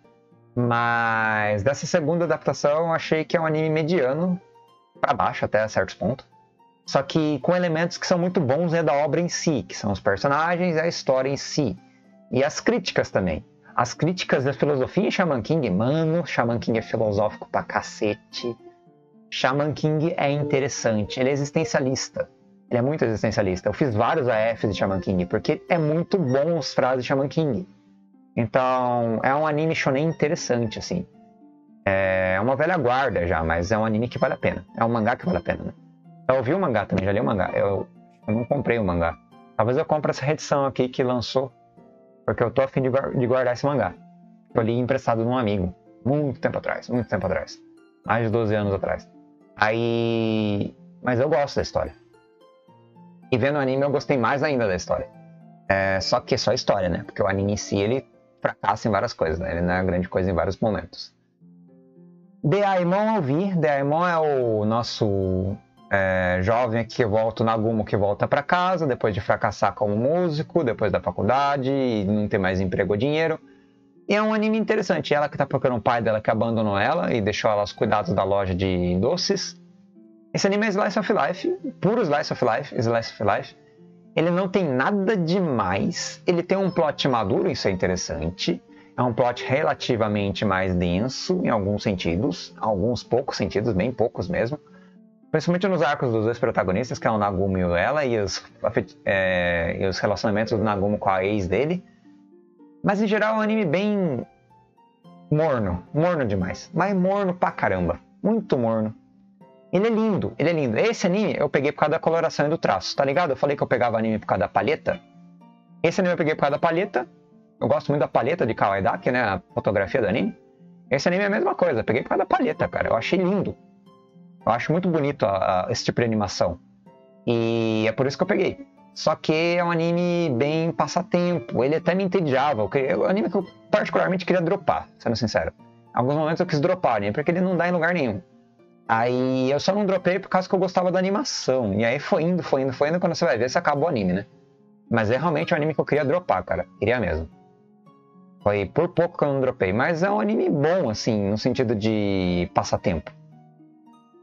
Mas dessa segunda adaptação eu achei que é um anime mediano, para baixo até a certos pontos. Só que com elementos que são muito bons né, da obra em si, que são os personagens e a história em si. E as críticas também. As críticas da filosofia em Shaman King, mano, Shaman King é filosófico pra cacete. Shaman King é interessante, ele é existencialista. Ele é muito existencialista. Eu fiz vários A Fs de Shaman King, porque é muito bom as frases de Shaman King. Então, é um anime shonen interessante, assim. É uma velha guarda já, mas é um anime que vale a pena. É um mangá que vale a pena, né? Eu ouvi o mangá também, já li o mangá. Eu, eu não comprei o mangá. Talvez eu compre essa reedição aqui que lançou, porque eu tô a fim de, de guardar esse mangá. Eu li emprestado de um amigo, muito tempo atrás, muito tempo atrás. Mais de doze anos atrás. Aí... Mas eu gosto da história. E vendo o anime eu gostei mais ainda da história. É, só que é só história, né? Porque o anime em si, ele fracassa em várias coisas, né? Ele não é grande coisa em vários momentos. Daimao eu vi. Daimao é o nosso é, jovem que volta, o Nagumo que volta pra casa, depois de fracassar como músico, depois da faculdade, e não ter mais emprego ou dinheiro. E é um anime interessante. Ela que tá procurando o pai dela que abandonou ela e deixou ela aos cuidados da loja de doces. Esse anime é Slice of Life, puro Slice of Life, Slice of Life. Ele não tem nada demais. Ele tem um plot maduro, isso é interessante. É um plot relativamente mais denso em alguns sentidos. Alguns poucos sentidos, bem poucos mesmo. Principalmente nos arcos dos dois protagonistas, que é o Nagumo e ela, e os, é, e os relacionamentos do Nagumo com a ex dele. Mas em geral é um anime bem morno, morno demais. Mas morno pra caramba, muito morno. Ele é lindo, ele é lindo. Esse anime eu peguei por causa da coloração e do traço, tá ligado? Eu falei que eu pegava anime por causa da palheta. Esse anime eu peguei por causa da palheta. Eu gosto muito da palheta de Kawaii, que é, né, a fotografia do anime. Esse anime é a mesma coisa, eu peguei por causa da palheta, cara. Eu achei lindo. Eu acho muito bonito a, a, esse tipo de animação. E é por isso que eu peguei. Só que é um anime bem passatempo. Ele até me entediava. Eu queria, é um anime que eu particularmente queria dropar, sendo sincero. Em alguns momentos eu quis dropar o anime, porque ele não dá em lugar nenhum. Aí eu só não dropei por causa que eu gostava da animação. E aí foi indo, foi indo, foi indo. Quando você vai ver, você acaba o anime, né? Mas é realmente um anime que eu queria dropar, cara. Queria mesmo. Foi por pouco que eu não dropei. Mas é um anime bom, assim, no sentido de passatempo.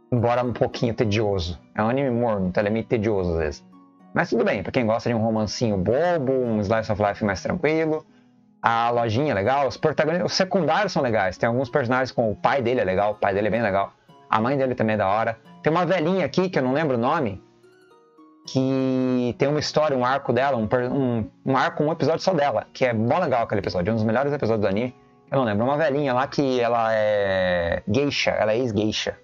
Embora um pouquinho tedioso. É um anime morno, então ele é meio tedioso às vezes. Mas tudo bem, pra quem gosta de um romancinho bobo, um slice of life mais tranquilo. A lojinha é legal, os protagonistas, os secundários são legais. Tem alguns personagens com o pai dele é legal, o pai dele é bem legal. A mãe dele também é da hora. Tem uma velhinha aqui, que eu não lembro o nome, que tem uma história, um arco dela, um, um, um arco, um episódio só dela, que é bom legal aquele episódio, um dos melhores episódios do anime, eu não lembro. Uma velhinha lá que ela é geisha, ela é ex-geisha.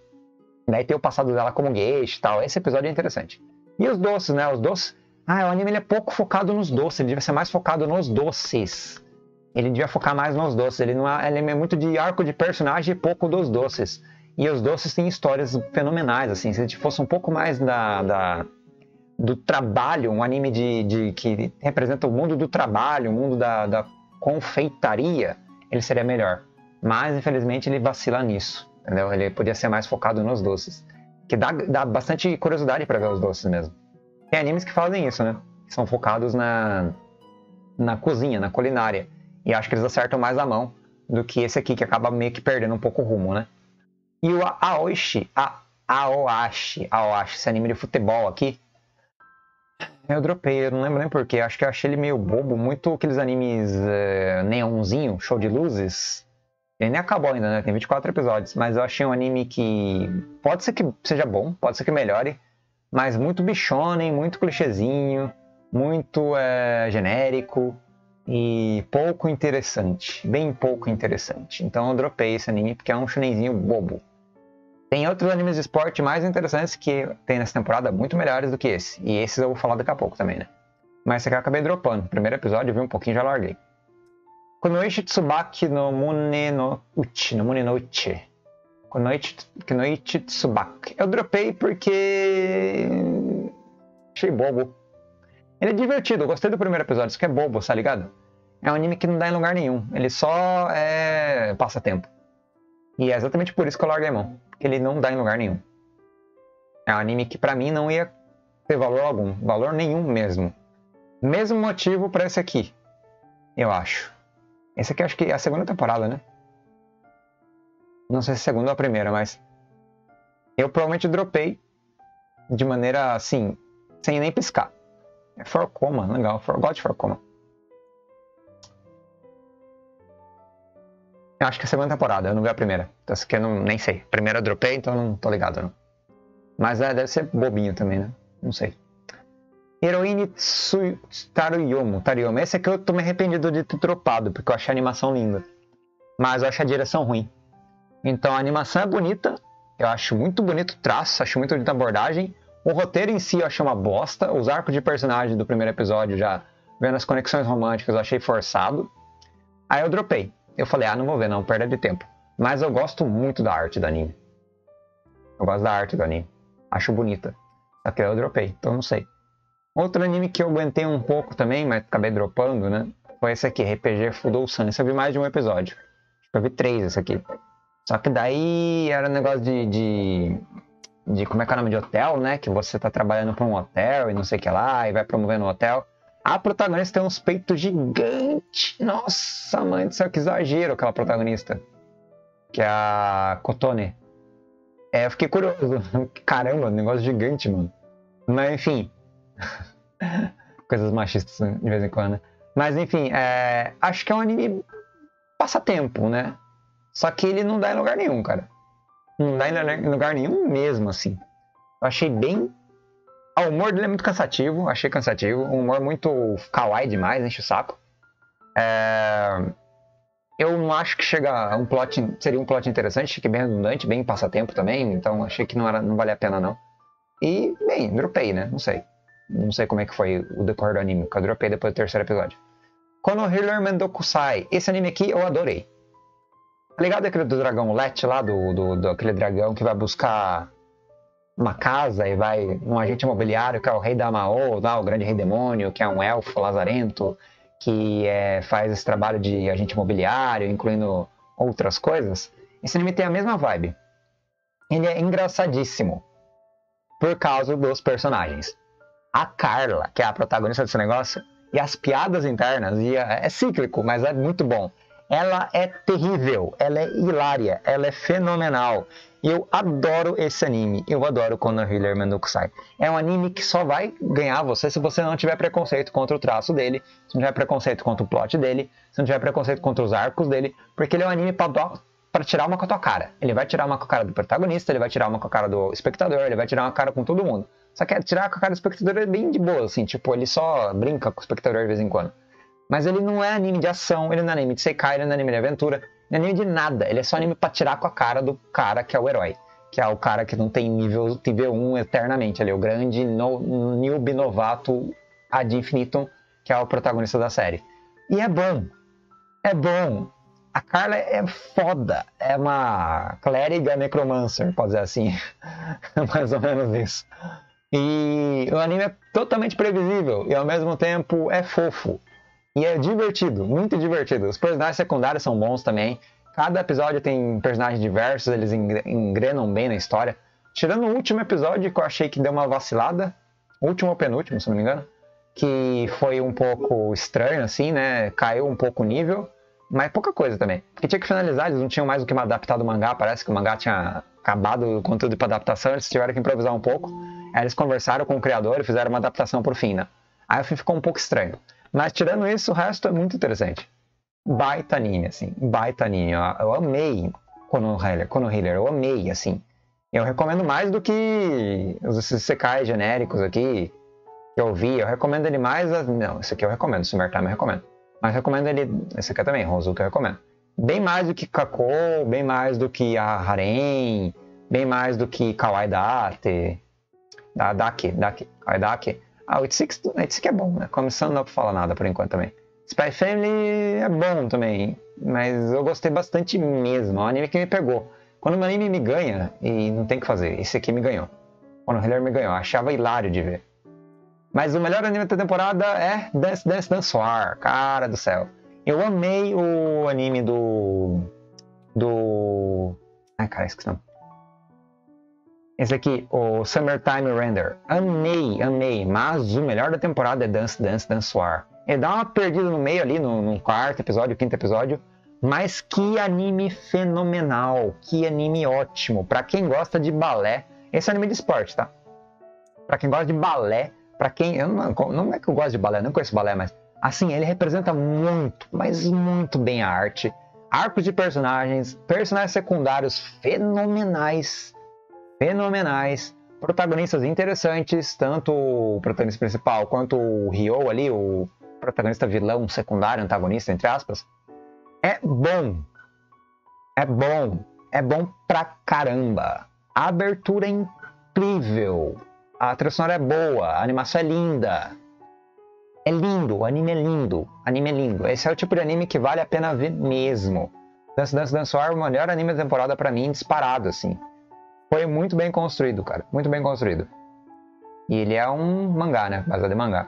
Daí tem o passado dela como geisha e tal, esse episódio é interessante. E os doces, né? Os doces... Ah, o anime ele é pouco focado nos doces, ele devia ser mais focado nos doces. Ele devia focar mais nos doces, ele, não é... ele é muito de arco de personagem e pouco dos doces. E os doces têm histórias fenomenais, assim. Se a gente fosse um pouco mais da, da, do trabalho, um anime de, de, que representa o mundo do trabalho, o mundo da, da confeitaria, ele seria melhor. Mas, infelizmente, ele vacila nisso, entendeu? Ele podia ser mais focado nos doces. Que dá, dá bastante curiosidade pra ver os doces mesmo. Tem animes que fazem isso, né? Que são focados na, na cozinha, na culinária. E acho que eles acertam mais a mão do que esse aqui, que acaba meio que perdendo um pouco o rumo, né? E o Aoshi, a Aoshi, Aoshi, esse anime de futebol aqui, eu dropei, eu não lembro nem porquê, acho que eu achei ele meio bobo, muito aqueles animes é, neonzinho, show de luzes. Ele nem acabou ainda, né? Tem vinte e quatro episódios, mas eu achei um anime que pode ser que seja bom, pode ser que melhore, mas muito bichonem, muito clichêzinho, muito é, genérico e pouco interessante, bem pouco interessante. Então eu dropei esse anime porque é um shonenzinho bobo. Tem outros animes de esporte mais interessantes que tem nessa temporada, muito melhores do que esse. E esses eu vou falar daqui a pouco também, né? Mas esse aqui eu acabei dropando. Primeiro episódio eu vi um pouquinho e já larguei. Kunoichi Tsubaki no Mune no Uchi, no Mune no Uchi. Kunoichi, Kunoichi Tsubaki. Eu dropei porque... achei bobo. Ele é divertido, eu gostei do primeiro episódio, isso que é bobo, tá ligado? É um anime que não dá em lugar nenhum. Ele só é... passa tempo. E é exatamente por isso que eu larguei a mão. Porque ele não dá em lugar nenhum. É um anime que pra mim não ia ter valor algum. Valor nenhum mesmo. Mesmo motivo pra esse aqui. Eu acho. Esse aqui acho que é a segunda temporada, né? Não sei se é a segunda ou a primeira, mas... eu provavelmente dropei de maneira assim, sem nem piscar. É For Coma, legal. For, God For Coma. Eu acho que é a segunda temporada, eu não vi a primeira. Então essa aqui eu não, nem sei. Primeira eu dropei, então não tô ligado não. Mas é, deve ser bobinho também, né? Não sei. Heroine Tsu, Taruyomu, Taruyomu. Esse aqui eu tô me arrependido de ter dropado, porque eu achei a animação linda. Mas eu achei a direção ruim. Então a animação é bonita. Eu acho muito bonito o traço, acho muito bonita a abordagem. O roteiro em si eu achei uma bosta. Os arcos de personagem do primeiro episódio, já vendo as conexões românticas, eu achei forçado. Aí eu dropei. Eu falei, ah, não vou ver não, perda de tempo. Mas eu gosto muito da arte do anime. Eu gosto da arte do anime. Acho bonita. Só que eu dropei, então não sei. Outro anime que eu aguentei um pouco também, mas acabei dropando, né? Foi esse aqui, R P G Fudou-san. Esse eu vi mais de um episódio. Acho que eu vi três esse aqui. Só que daí era um negócio de... de... de como é que é o nome de hotel, né? Que você tá trabalhando pra um hotel e não sei o que lá, e vai promovendo um hotel. A protagonista tem uns peitos gigantes. Nossa, mãe, isso é que exagero, aquela protagonista. Que é a Kotone. É, eu fiquei curioso. Caramba, negócio gigante, mano. Mas, enfim. Coisas machistas de vez em quando, né? Mas, enfim, é... acho que é um anime passatempo, né? Só que ele não dá em lugar nenhum, cara. Não dá em lugar nenhum mesmo, assim. Eu achei bem... Ah, o humor dele é muito cansativo. Achei cansativo. O humor muito kawaii demais, enche o saco. É... Eu não acho que chega a um plot... Seria um plot interessante. Achei que bem redundante, bem passatempo também. Então, achei que não, era... não valia a pena, não. E, bem, dropei, né? Não sei. Não sei como é que foi o decorrer do anime. Eu dropei depois do terceiro episódio. Kono Healer Mendokusai. Esse anime aqui eu adorei. Ligado aquele do dragão Let lá, do, do, do aquele dragão que vai buscar uma casa e vai um agente imobiliário que é o rei da Maô, lá, o grande rei demônio, que é um elfo lazarento, que é, faz esse trabalho de agente imobiliário, incluindo outras coisas. Esse anime tem a mesma vibe. Ele é engraçadíssimo por causa dos personagens. A Carla, que é a protagonista desse negócio, e as piadas internas, e é, é cíclico, mas é muito bom. Ela é terrível, ela é hilária, ela é fenomenal. Eu adoro esse anime, eu adoro Kono Healer Mendokusai. É um anime que só vai ganhar você se você não tiver preconceito contra o traço dele, se não tiver preconceito contra o plot dele, se não tiver preconceito contra os arcos dele, porque ele é um anime para tirar uma com a tua cara. Ele vai tirar uma com a cara do protagonista, ele vai tirar uma com a cara do espectador, ele vai tirar uma cara com todo mundo. Só que tirar com a cara do espectador é bem de boa, assim, tipo, ele só brinca com o espectador de vez em quando. Mas ele não é anime de ação, ele não é anime de sekai, ele não é anime de aventura, não é anime de nada. Ele é só anime pra tirar com a cara do cara que é o herói. Que é o cara que não tem nível T V um eternamente. Ele é o grande no, noob novato ad infinitum, que é o protagonista da série. E é bom. É bom. A Carla é foda. É uma clériga necromancer, pode dizer assim. Mais ou menos isso. E o anime é totalmente previsível e ao mesmo tempo é fofo. E é divertido, muito divertido. Os personagens secundários são bons também. Cada episódio tem personagens diversos, eles engrenam bem na história. Tirando o último episódio, que eu achei que deu uma vacilada. Último ou penúltimo, se não me engano. Que foi um pouco estranho, assim, né? Caiu um pouco o nível. Mas pouca coisa também. Porque tinha que finalizar, eles não tinham mais o que adaptar do mangá. Parece que o mangá tinha acabado o conteúdo para adaptação. Eles tiveram que improvisar um pouco. Aí eles conversaram com o criador e fizeram uma adaptação por fim, né? Aí o fim ficou um pouco estranho. Mas tirando isso, o resto é muito interessante. Baita anime, assim. Baita anime. Eu, eu amei Kono Healer, Kono Healer. Eu amei, assim. Eu recomendo mais do que os isekais genéricos aqui que eu vi. Eu recomendo ele mais... A... Não, esse aqui eu recomendo. Summertime eu recomendo. Mas eu recomendo ele... Esse aqui também, Honzuki eu recomendo. Bem mais do que Kakou, bem mais do que a Haren, bem mais do que Kawaii da Arte. Da Daki, Daki, Kawaii Daki. Ah, o oitenta e seis é bom, né? Comissão não dá pra falar nada por enquanto também. Spy Family é bom também, mas eu gostei bastante mesmo. É um anime que me pegou. Quando um anime me ganha, e não tem o que fazer, esse aqui me ganhou. Kono Healer me ganhou, achava hilário de ver. Mas o melhor anime da temporada é Dance Dance Danseur, cara do céu. Eu amei o anime do... Do... Ai, cara, esqueci o nome. Esse aqui, o Summertime Render. Amei, amei. Mas o melhor da temporada é Dance Dance Danseur. Ele dá uma perdida no meio ali, no, no quarto episódio, quinto episódio. Mas que anime fenomenal. Que anime ótimo. Pra quem gosta de balé. Esse é anime de esporte, tá? Pra quem gosta de balé. Pra quem... Eu não, não é que eu gosto de balé, não conheço balé, mas... Assim, ele representa muito, mas muito bem a arte. Arcos de personagens. Personagens secundários fenomenais. Fenomenais, protagonistas interessantes, tanto o protagonista principal quanto o Ryo ali, o protagonista vilão secundário, antagonista, entre aspas. É bom, é bom, é bom pra caramba. A abertura é incrível, a trilha sonora é boa, a animação é linda. É lindo, o anime é lindo, anime é lindo. Esse é o tipo de anime que vale a pena ver mesmo. Dance Dance Danseur é o melhor anime da temporada pra mim, disparado assim. foi muito bem construído, cara. Muito bem construído. E ele é um mangá, né? Baseado em mangá.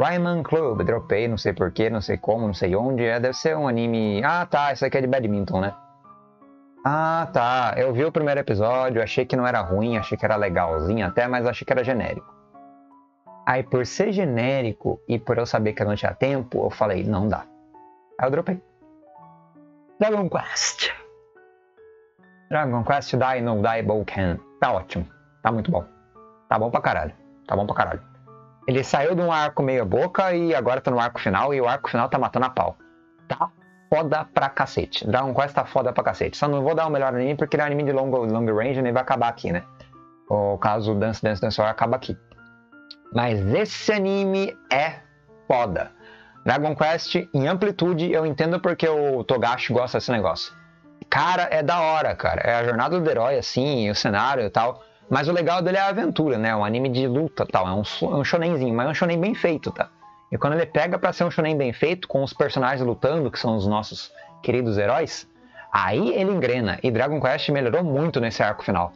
Rayman Club, dropei, não sei porquê, não sei como, não sei onde. É, deve ser um anime... Ah, tá, isso aqui é de badminton, né? Ah, tá. Eu vi o primeiro episódio, achei que não era ruim, achei que era legalzinho até, mas achei que era genérico. Aí, por ser genérico e por eu saber que eu não tinha tempo, eu falei, não dá. Aí eu dropei. Dragon Quest. Dragon Quest Die No Die Boken. Tá ótimo. Tá muito bom. Tá bom pra caralho. Tá bom pra caralho. Ele saiu de um arco meia boca e agora tá no arco final. E o arco final tá matando a pau. Tá foda pra cacete. Dragon Quest tá foda pra cacete. Só não vou dar o melhor anime porque ele é um anime de long, long range e nem vai acabar aqui, né? O caso Dance Dance Danseur acaba aqui. Mas esse anime é foda. Dragon Quest, em amplitude, eu entendo porque o Togashi gosta desse negócio. Cara, é da hora, cara. É a jornada do herói, assim, o cenário e tal. Mas o legal dele é a aventura, né? Um anime de luta tal. É um, é um shonenzinho, mas é um shonen bem feito, tá? E quando ele pega pra ser um shonen bem feito, com os personagens lutando, que são os nossos queridos heróis, aí ele engrena. E Dragon Quest melhorou muito nesse arco final.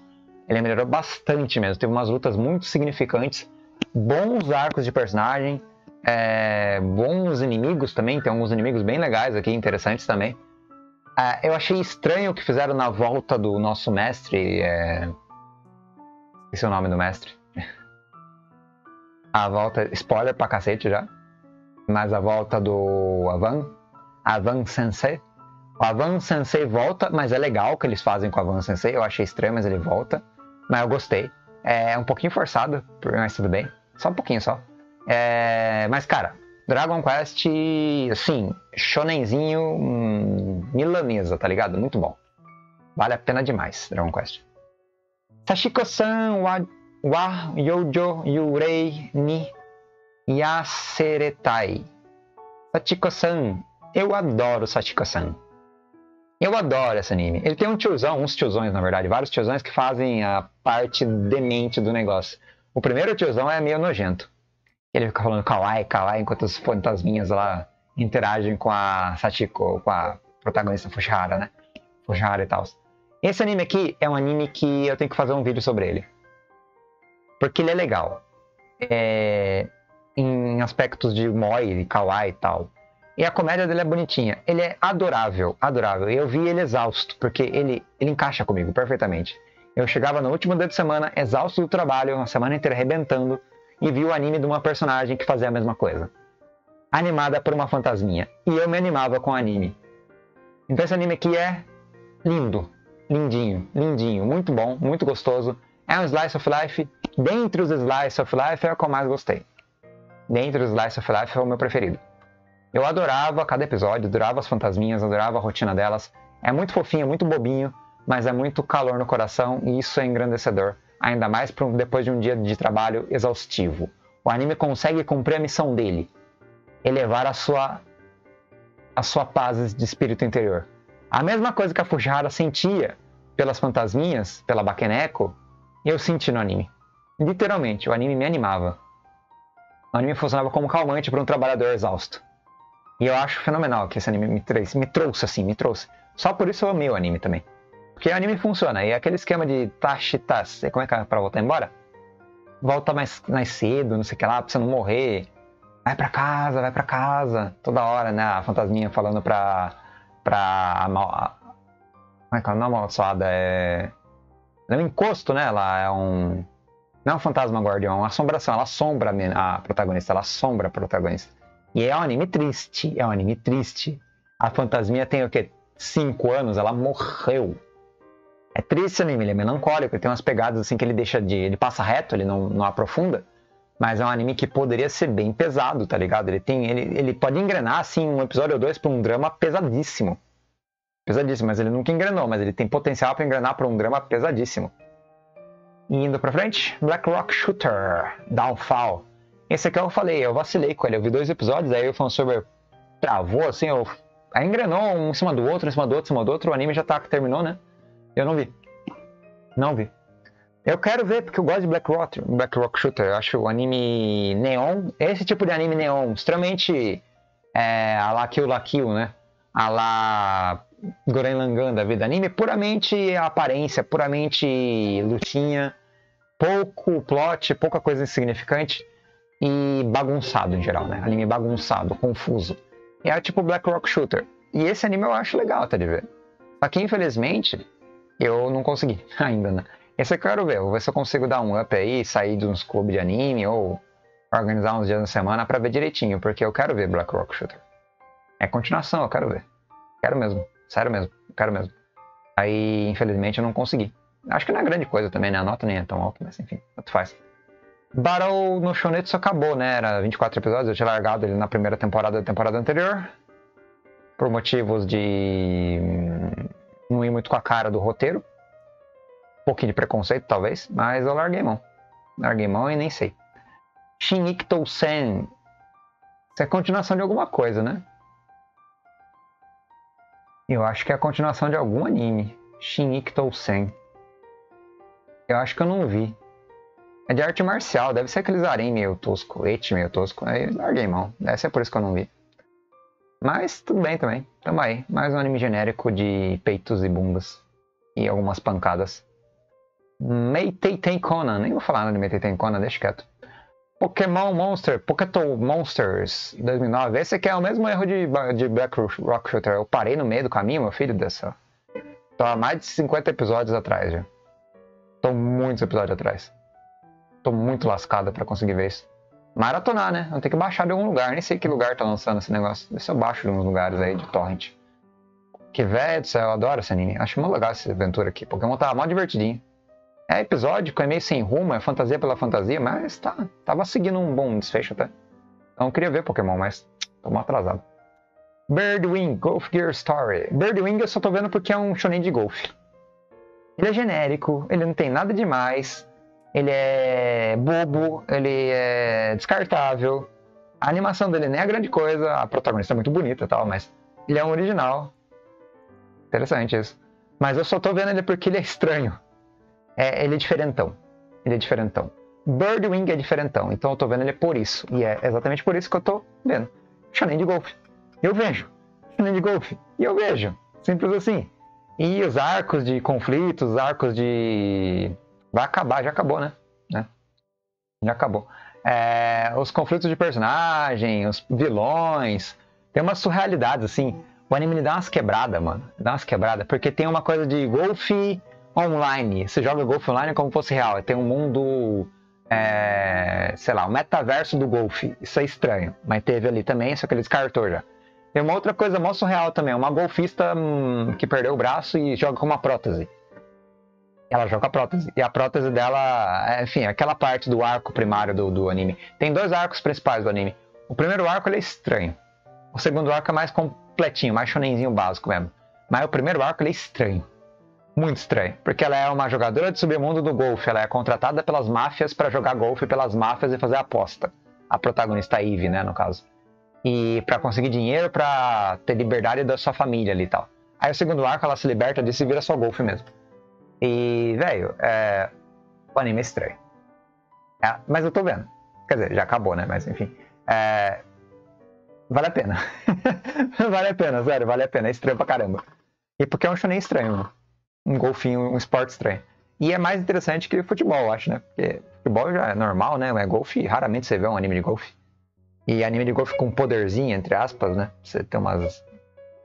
Ele melhorou bastante mesmo. Teve umas lutas muito significantes. Bons arcos de personagem. É, bons inimigos também, tem alguns inimigos bem legais aqui, interessantes também. Ah, eu achei estranho o que fizeram na volta do nosso mestre. É... Esse é o nome do mestre. A volta, spoiler pra cacete já. Mas a volta do Avan, Avan Sensei. O Avan Sensei volta, mas é legal o que eles fazem com o Avan Sensei. Eu achei estranho, mas ele volta. Mas eu gostei. É um pouquinho forçado, mas tudo bem. Só um pouquinho só. É, mas cara, Dragon Quest, assim, shonenzinho, hum, milanesa, tá ligado? Muito bom. Vale a pena demais, Dragon Quest. Sashiko-san wa, wa yojo yurei ni yaseretai. Sashiko-san, eu adoro Sashiko-san. Eu adoro esse anime. Ele tem um tiozão, uns tiozões na verdade, vários tiozões que fazem a parte demente do negócio. O primeiro tiozão é meio nojento. Ele fica falando kawaii, kawaii, enquanto os fantasminhas lá interagem com a Sachiko, com a protagonista Fushihara, né? Fushihara e tal. Esse anime aqui é um anime que eu tenho que fazer um vídeo sobre ele. Porque ele é legal. É... Em aspectos de moi, kawaii e tal. E a comédia dele é bonitinha. Ele é adorável, adorável. E eu vi ele exausto, porque ele, ele encaixa comigo perfeitamente. Eu chegava no último dia de semana, exausto do trabalho, uma semana inteira arrebentando. E vi o anime de uma personagem que fazia a mesma coisa. Animada por uma fantasminha. E eu me animava com o anime. Então esse anime aqui é lindo. Lindinho, lindinho. Muito bom, muito gostoso. É um slice of life. Dentre os slice of life é o que eu mais gostei. Dentre os slice of life é o meu preferido. Eu adorava cada episódio, adorava as fantasminhas, adorava a rotina delas. É muito fofinho, é muito bobinho, mas é muito calor no coração e isso é engrandecedor. Ainda mais depois de um dia de trabalho exaustivo. O anime consegue cumprir a missão dele. Elevar a sua, a sua paz de espírito interior. A mesma coisa que a Fushihara sentia pelas fantasminhas, pela Bakeneko, eu senti no anime. Literalmente, o anime me animava. O anime funcionava como calmante para um trabalhador exausto. E eu acho fenomenal que esse anime me, me trouxe assim, me trouxe. Só por isso eu amei o anime também. Porque o anime funciona, e é aquele esquema de tachitas, como é que é pra voltar embora? Volta mais, mais cedo, não sei o que lá, pra você não morrer. Vai pra casa, vai pra casa. Toda hora, né, a fantasminha falando pra... pra... A mal... Como é que é? Não é amaldiçoada, é... É um encosto, né, ela é um... Não é um fantasma guardião, é uma assombração, ela assombra a protagonista, ela assombra a protagonista. E é um anime triste, é um anime triste. A fantasminha tem o quê? cinco anos, ela morreu. É triste esse anime, ele é melancólico, tem umas pegadas assim que ele deixa de... Ele passa reto, ele não, não aprofunda. Mas é um anime que poderia ser bem pesado, tá ligado? Ele tem, ele, ele pode engrenar assim um episódio ou dois pra um drama pesadíssimo. Pesadíssimo, mas ele nunca engrenou, mas ele tem potencial pra engrenar pra um drama pesadíssimo. E indo pra frente, Black Rock Shooter, Downfall. Esse aqui eu falei, eu vacilei com ele, eu vi dois episódios, aí o fanserver travou assim, eu... Aí engrenou um em cima do outro, um em cima do outro, em cima do outro, o anime já tá, terminou, né? Eu não vi. Não vi. Eu quero ver porque eu gosto de Black Rock, Black Rock Shooter. Eu acho o anime neon. Esse tipo de anime neon. Extremamente... É, a la Kill la Kill, né? A la Gurren Lagann da vida anime, puramente aparência, puramente lutinha, pouco plot, pouca coisa insignificante e bagunçado em geral, né? Anime bagunçado, confuso. É tipo Black Rock Shooter. E esse anime eu acho legal até de ver. Só que infelizmente eu não consegui ainda, né? Esse eu quero ver, vou ver se eu consigo dar um up aí, sair de uns clubes de anime ou organizar uns dias na semana pra ver direitinho, porque eu quero ver Black Rock Shooter. É continuação, eu quero ver. Quero mesmo, sério mesmo, quero mesmo. Aí, infelizmente, eu não consegui. Acho que não é grande coisa também, né? A nota nem é tão alta, mas enfim, tanto faz. Barou no Shonetsu acabou, né? Era vinte e quatro episódios, eu tinha largado ele na primeira temporada da temporada anterior. Por motivos de não ir muito com a cara do roteiro. Um pouquinho de preconceito, talvez, mas eu larguei mão. Larguei mão e nem sei. Shin Ikitou-sen. Isso é continuação de alguma coisa, né? Eu acho que é a continuação de algum anime. Shin Ikitou-sen. Eu acho que eu não vi. É de arte marcial, deve ser aqueles arém meio tosco, eti meio tosco. Aí larguei mão. Deve ser por isso que eu não vi. Mas tudo bem também. Tamo aí. Mais um anime genérico de peitos e bundas. E algumas pancadas. Meitei Tenkonan. Nem vou falar de Meitei Tenkonan, deixa quieto. Pokémon Monster, Pokémon Monsters dois mil e nove. Esse aqui é o mesmo erro de, de Black Rock Shooter. Eu parei no meio do caminho, meu filho, dessa. Tô há mais de cinquenta episódios atrás já. Tô muitos episódios atrás. Tô muito lascado pra conseguir ver isso. Maratonar, né? Eu tenho que baixar de algum lugar. Nem sei que lugar tá lançando esse negócio. Vê se eu baixo de uns lugares aí de torrent. Que velho do céu, eu adoro esse anime. Acho muito legal essa aventura aqui. Pokémon tava mó divertidinho. É episódico, é meio sem rumo, é fantasia pela fantasia, mas tá, tava seguindo um bom desfecho até. Então eu queria ver Pokémon, mas tô mal atrasado. Birdwing, Golf Gear Story. Birdwing eu só tô vendo porque é um shonen de golfe. Ele é genérico, ele não tem nada demais, ele é bobo, ele é descartável. A animação dele nem é grande coisa, a protagonista é muito bonita e tal, mas ele é um original. Interessante isso. Mas eu só tô vendo ele porque ele é estranho. É, ele é diferentão. Ele é diferentão. Birdwing é diferentão. Então eu tô vendo ele por isso. E é exatamente por isso que eu tô vendo. Shonen de golfe. Eu vejo. Shonen de golfe. E eu vejo. Simples assim. E os arcos de conflitos, os arcos de... Vai acabar. Já acabou, né? né? Já acabou. É, os conflitos de personagem, os vilões. Tem umas surrealidades, assim. O anime dá umas quebradas, mano. Dá umas quebradas. Porque tem uma coisa de golfe... online, você joga golfe online como fosse real, tem um mundo, é, sei lá, o um metaverso do golfe, isso é estranho, mas teve ali também, só que ele descartou já. Tem uma outra coisa mó surreal também, uma golfista hum, que perdeu o braço e joga com uma prótese. Ela joga a prótese, e a prótese dela, enfim, aquela parte do arco primário do, do anime. Tem dois arcos principais do anime, o primeiro arco ele é estranho, o segundo arco é mais completinho, mais shonenzinho básico mesmo, mas o primeiro arco ele é estranho. Muito estranho, porque ela é uma jogadora de submundo do golfe, ela é contratada pelas máfias para jogar golfe pelas máfias e fazer aposta. A protagonista Eve, né, no caso. E para conseguir dinheiro, para ter liberdade da sua família ali e tal. Aí o segundo arco ela se liberta disso e vira só golfe mesmo. E, velho, é... o anime é estranho. É, mas eu tô vendo. Quer dizer, já acabou, né, mas enfim. É... Vale a pena. Vale a pena, sério, vale a pena. É estranho pra caramba. E porque é um shonen estranho, mano. Um golfinho, um esporte estranho. E é mais interessante que futebol, eu acho, né? Porque futebol já é normal, né? É golfe, raramente você vê um anime de golfe. E anime de golfe com poderzinho, entre aspas, né? Você tem umas,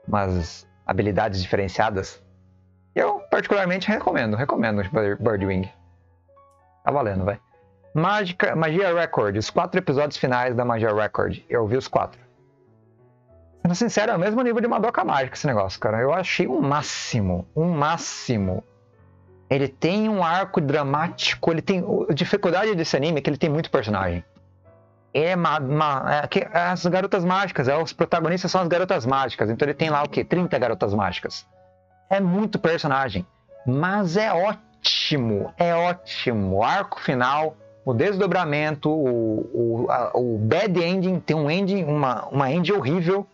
umas habilidades diferenciadas. Eu, particularmente, recomendo. Recomendo Birdwing. Tá valendo, vai. Mágica, Magia Record. Os quatro episódios finais da Magia Record. Eu vi os quatro. Sendo sincero, é o mesmo nível de Madoka Mágica esse negócio, cara. Eu achei um máximo, um máximo. Ele tem um arco dramático, ele tem... A dificuldade desse anime é que ele tem muito personagem. É, ma, ma, é que as garotas mágicas, é, os protagonistas são as garotas mágicas. Então ele tem lá o quê? trinta garotas mágicas. É muito personagem. Mas é ótimo, é ótimo. O arco final... O desdobramento, o, o, a, o bad ending, tem um ending, uma, uma ending horrível,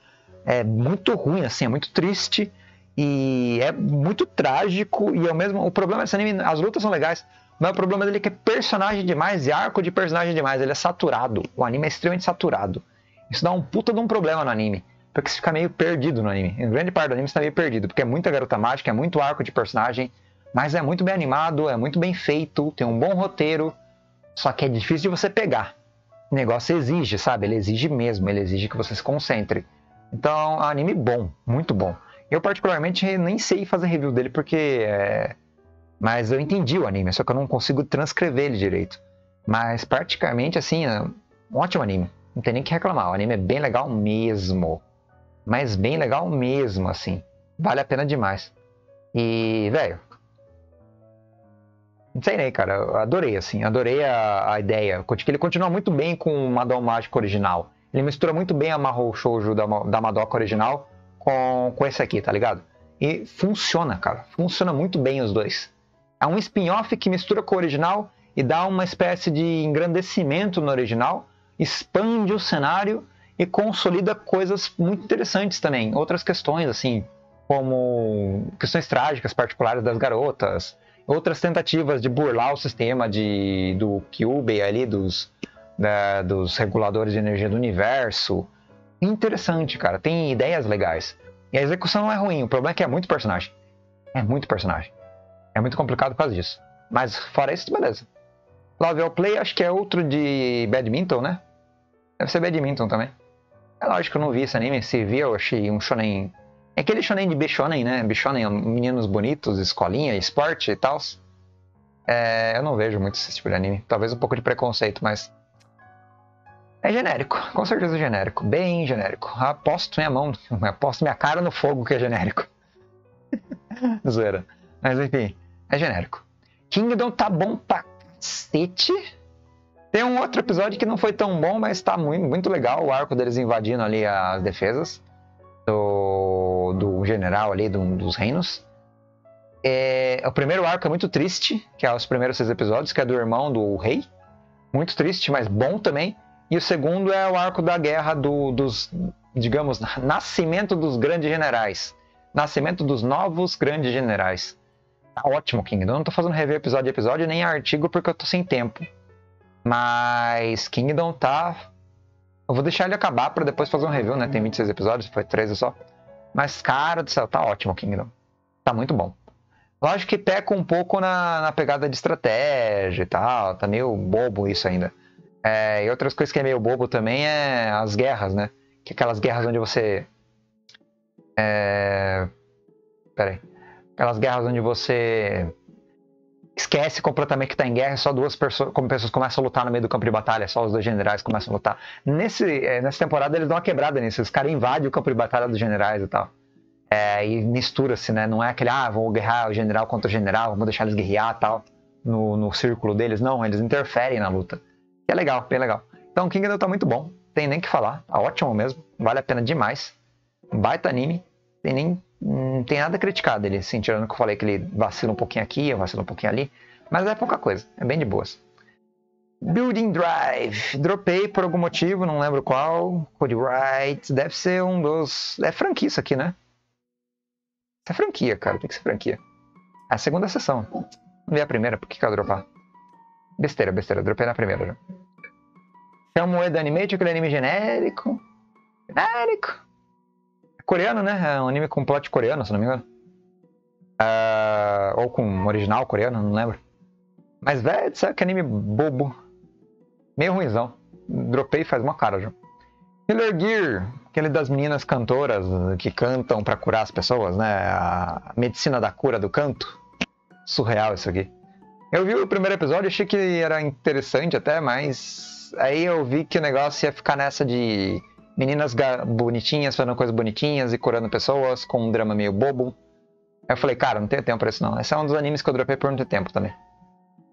é muito ruim, assim, é muito triste, e é muito trágico, e é o mesmo, o problema desse anime, as lutas são legais, mas o problema dele é que é personagem demais, e arco de personagem demais, ele é saturado, o anime é extremamente saturado, isso dá um puta de um problema no anime, porque você fica meio perdido no anime. Em grande parte do anime você está meio perdido, porque é muita garota mágica, é muito arco de personagem, mas é muito bem animado, é muito bem feito, tem um bom roteiro, só que é difícil de você pegar. O negócio exige, sabe? Ele exige mesmo, ele exige que você se concentre. Então, anime bom, muito bom. Eu particularmente nem sei fazer review dele porque... É... Mas eu entendi o anime, só que eu não consigo transcrever ele direito. Mas praticamente, assim, é um ótimo anime. Não tem nem o que reclamar, o anime é bem legal mesmo. Mas bem legal mesmo, assim. Vale a pena demais. E, velho... Não sei nem, cara. Eu adorei, assim. Adorei a, a ideia. Ele continua muito bem com o Madoka Mágica original. Ele mistura muito bem a Mahou Shoujo da, da Madoka original com, com esse aqui, tá ligado? E funciona, cara. Funciona muito bem os dois. É um spin-off que mistura com o original e dá uma espécie de engrandecimento no original, expande o cenário e consolida coisas muito interessantes também. Outras questões, assim, como questões trágicas particulares das garotas... Outras tentativas de burlar o sistema de, do Kyubey ali, dos, da, dos reguladores de energia do universo. Interessante, cara. Tem ideias legais. E a execução não é ruim. O problema é que é muito personagem. É muito personagem. É muito complicado por causa disso. Mas fora isso, beleza. Love All Play, acho que é outro de badminton, né? Deve ser badminton também. É lógico que eu não vi esse anime. Se vi, eu achei um shonen... É aquele shonen de Bishonen, né? Bishonen, meninos bonitos, escolinha, esporte e tal. É, eu não vejo muito esse tipo de anime. Talvez um pouco de preconceito, mas... É genérico. Com certeza é genérico. Bem genérico. Aposto minha mão, aposto minha cara no fogo que é genérico. Zoeira. Mas enfim, é genérico. Kingdom tá bom pra cacete. Tem um outro episódio que não foi tão bom, mas tá muito, muito legal. O arco deles invadindo ali as defesas. Do, do general ali, do, dos reinos. É, o primeiro arco é muito triste, que é os primeiros seis episódios, que é do irmão do rei. Muito triste, mas bom também. E o segundo é o arco da guerra do, dos, digamos, nascimento dos grandes generais. Nascimento dos novos grandes generais. Tá ótimo, Kingdom. Eu não tô fazendo review episódio a episódio, nem artigo, porque eu tô sem tempo. Mas Kingdom tá... Eu vou deixar ele acabar pra depois fazer um review, né? Tem vinte e seis episódios, foi treze só. Mas, cara do céu, tá ótimo o Kingdom. Tá muito bom. Lógico que peca um pouco na, na pegada de estratégia e tal. Tá meio bobo isso ainda. É, e outras coisas que é meio bobo também é as guerras, né? Que aquelas guerras onde você... É... Pera aí. Aquelas guerras onde você... Esquece completamente que tá em guerra e só duas pessoas, como pessoas começam a lutar no meio do campo de batalha. Só os dois generais começam a lutar. Nesse, nessa temporada eles dão uma quebrada nisso. Os caras invadem o campo de batalha dos generais e tal. É, e mistura-se, né? Não é aquele, ah, vou guerrear o general contra o general, vamos deixar eles guerrear e tal. No, no círculo deles. Não, eles interferem na luta. E é legal, bem legal. Então o Kingdom tá muito bom. Tem nem o que falar. Tá ótimo mesmo. Vale a pena demais. Baita anime. Tem nem... Não tem nada criticado dele, assim, tirando que eu falei que ele vacila um pouquinho aqui, vacila um pouquinho ali. Mas é pouca coisa, é bem de boas. Building Drive. Dropei por algum motivo, não lembro qual. Code Right. Deve ser um dos... É franquia isso aqui, né? Isso é franquia, cara. Tem que ser franquia. É a segunda sessão. Não vi a primeira, por que que eu ia dropar? Besteira, besteira. Dropei na primeira já. Chamo o Animate, aquele anime genérico. Genérico. Coreano, né? É um anime com plot coreano, se não me engano. Uh, ou com original coreano, não lembro. Mas, velho, sabe que anime bobo. Meio ruimzão. Dropei e faz uma cara, já. Healer Gear. Aquele das meninas cantoras que cantam pra curar as pessoas, né? A medicina da cura do canto. Surreal isso aqui. Eu vi o primeiro episódio, achei que era interessante até, mas... Aí eu vi que o negócio ia ficar nessa de... Meninas bonitinhas, fazendo coisas bonitinhas e curando pessoas, com um drama meio bobo. Aí eu falei, cara, não tenho tempo pra isso não. Esse é um dos animes que eu dropei por não ter tempo também.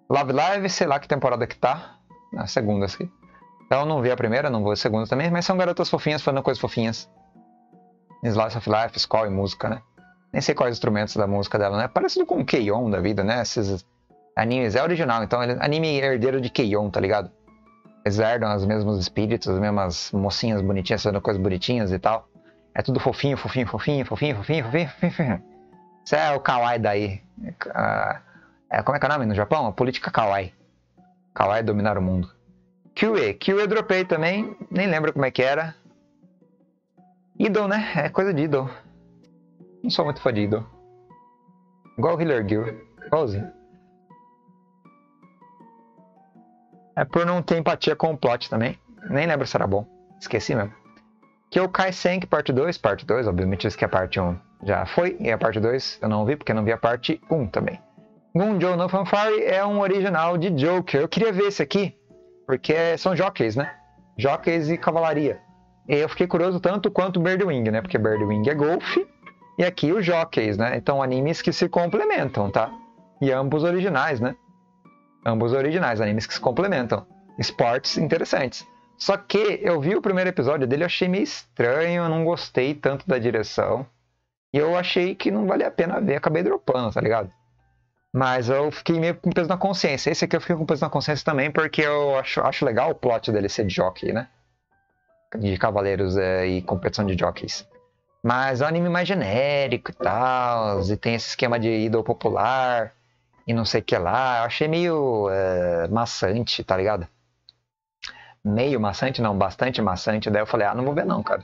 Love Live, sei lá que temporada que tá. Na segunda, aqui. Então eu não vi a primeira, não vou a segunda também. Mas são garotas fofinhas fazendo coisas fofinhas. Slice of Life, Skull e música, né? Nem sei quais instrumentos da música dela, né? Parecido com o K-On da vida, né? Esses animes. É original, então anime herdeiro de K-On, tá ligado? Eles herdam os mesmos espíritos, as mesmas mocinhas bonitinhas fazendo coisas bonitinhas e tal. É tudo fofinho, fofinho, fofinho, fofinho, fofinho, fofinho, fofinho. Isso é o kawaii daí. É, como é que é o nome no Japão? A política kawaii. Kawaii é dominar o mundo. Q E. Q E dropei também. Nem lembro como é que era. Idol, né? É coisa de Idol. Não sou muito fã de Idol. Igual o Healer Guild. Igualzinho. É por não ter empatia com o plot também. Nem lembro se era bom. Esqueci mesmo. Que é o Kaisenki parte dois. Parte dois, obviamente isso que é a parte um já foi. E a parte dois eu não vi, porque eu não vi a parte um também. Gunjo no Fanfare é um original de Joker. Eu queria ver esse aqui, porque são jockeys, né? Jockeys e cavalaria. E eu fiquei curioso tanto quanto Birdwing, né? Porque Birdwing é golfe. E aqui os jockeys, né? Então animes que se complementam, tá? E ambos originais, né? Ambos originais, animes que se complementam. Esportes interessantes. Só que eu vi o primeiro episódio dele, eu achei meio estranho, eu não gostei tanto da direção. E eu achei que não valia a pena ver, acabei dropando, tá ligado? Mas eu fiquei meio com peso na consciência. Esse aqui eu fiquei com peso na consciência também, porque eu acho, acho legal o plot dele ser de jockey, né? De cavaleiros é, e competição de jockeys. Mas é um anime mais genérico e tal, e tem esse esquema de ídolo popular, e não sei o que lá. Eu achei meio é, maçante, tá ligado? Meio maçante, não, bastante maçante. Daí eu falei, ah, não vou ver não, cara.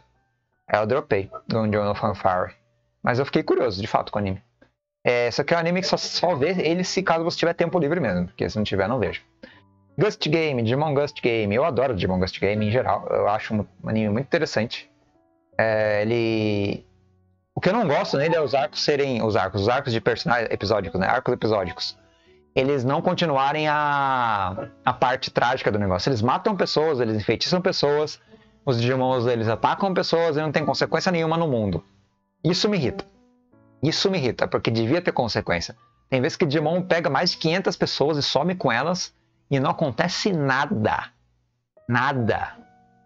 Aí eu dropei do John no Fanfare. Mas eu fiquei curioso, de fato, com o anime. É, só que é um anime que só, só vê ele se caso você tiver tempo livre mesmo, porque se não tiver, não vejo. Gust Game, Digimon Gust Game. Eu adoro Digimon Gust Game em geral. Eu acho um anime muito interessante. É, ele... O que eu não gosto nele é os arcos serem... Os arcos, os arcos de personagens episódicos, né? Arcos episódicos. Eles não continuarem a... a parte trágica do negócio. Eles matam pessoas, eles enfeitiçam pessoas. Os Digimons, eles atacam pessoas e não tem consequência nenhuma no mundo. Isso me irrita. Isso me irrita, porque devia ter consequência. Tem vezes que Digimon pega mais de quinhentas pessoas e some com elas e não acontece nada. Nada.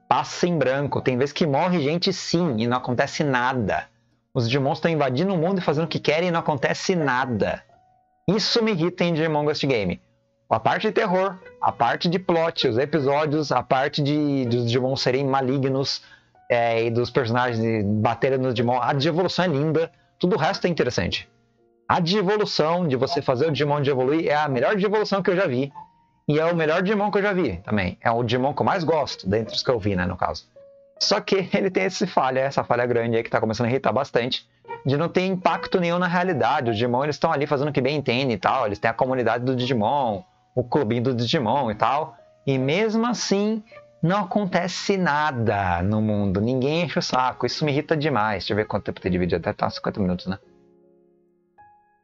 Passa em branco. Tem vezes que morre gente sim e não acontece nada. Os Digimons estão invadindo o mundo e fazendo o que querem e não acontece nada. Isso me irrita em Digimon Ghost Game. A parte de terror, a parte de plot, os episódios, a parte de, de os Digimon serem malignos é, e dos personagens baterem nos Digimon. A evolução é linda, tudo o resto é interessante. A evolução de você fazer o Digimon de evoluir é a melhor evolução que eu já vi. E é o melhor Digimon que eu já vi também. É o Digimon que eu mais gosto, dentre os que eu vi, né, no caso. Só que ele tem esse falha, essa falha grande aí que tá começando a irritar bastante, de não ter impacto nenhum na realidade. Os Digimon, eles estão ali fazendo o que bem entendem e tal, eles têm a comunidade do Digimon, o clubinho do Digimon e tal, e mesmo assim, não acontece nada no mundo, ninguém enche o saco, isso me irrita demais. Deixa eu ver quanto tempo tem de vídeo, até tá cinquenta minutos, né?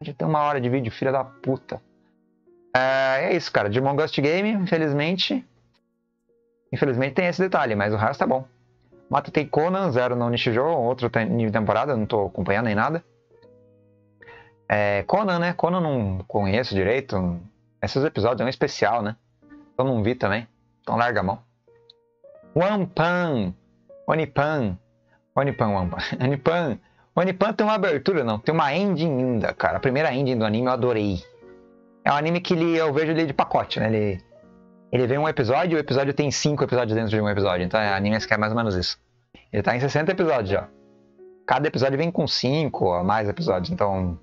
Já tem uma hora de vídeo, filha da puta. É, é isso, cara, Digimon Ghost Game, infelizmente, infelizmente tem esse detalhe, mas o resto tá bom. Mata tem Conan, zero no Nishijou, outro nível de temporada, não tô acompanhando nem nada. É, Conan, né? Conan não conheço direito. Esses episódios é um especial, né? Então não vi também. Então larga a mão. Wanpan. Onipan. Onipan, Wanpan. Onipan. Onipan tem uma abertura, não. Tem uma ending linda, cara. A primeira ending do anime eu adorei. É um anime que ele, eu vejo ele de pacote, né? Ele... Ele vem um episódio e o episódio tem cinco episódios dentro de um episódio. Então a anime é mais ou menos isso. Ele tá em sessenta episódios já. Cada episódio vem com cinco ou mais episódios. Então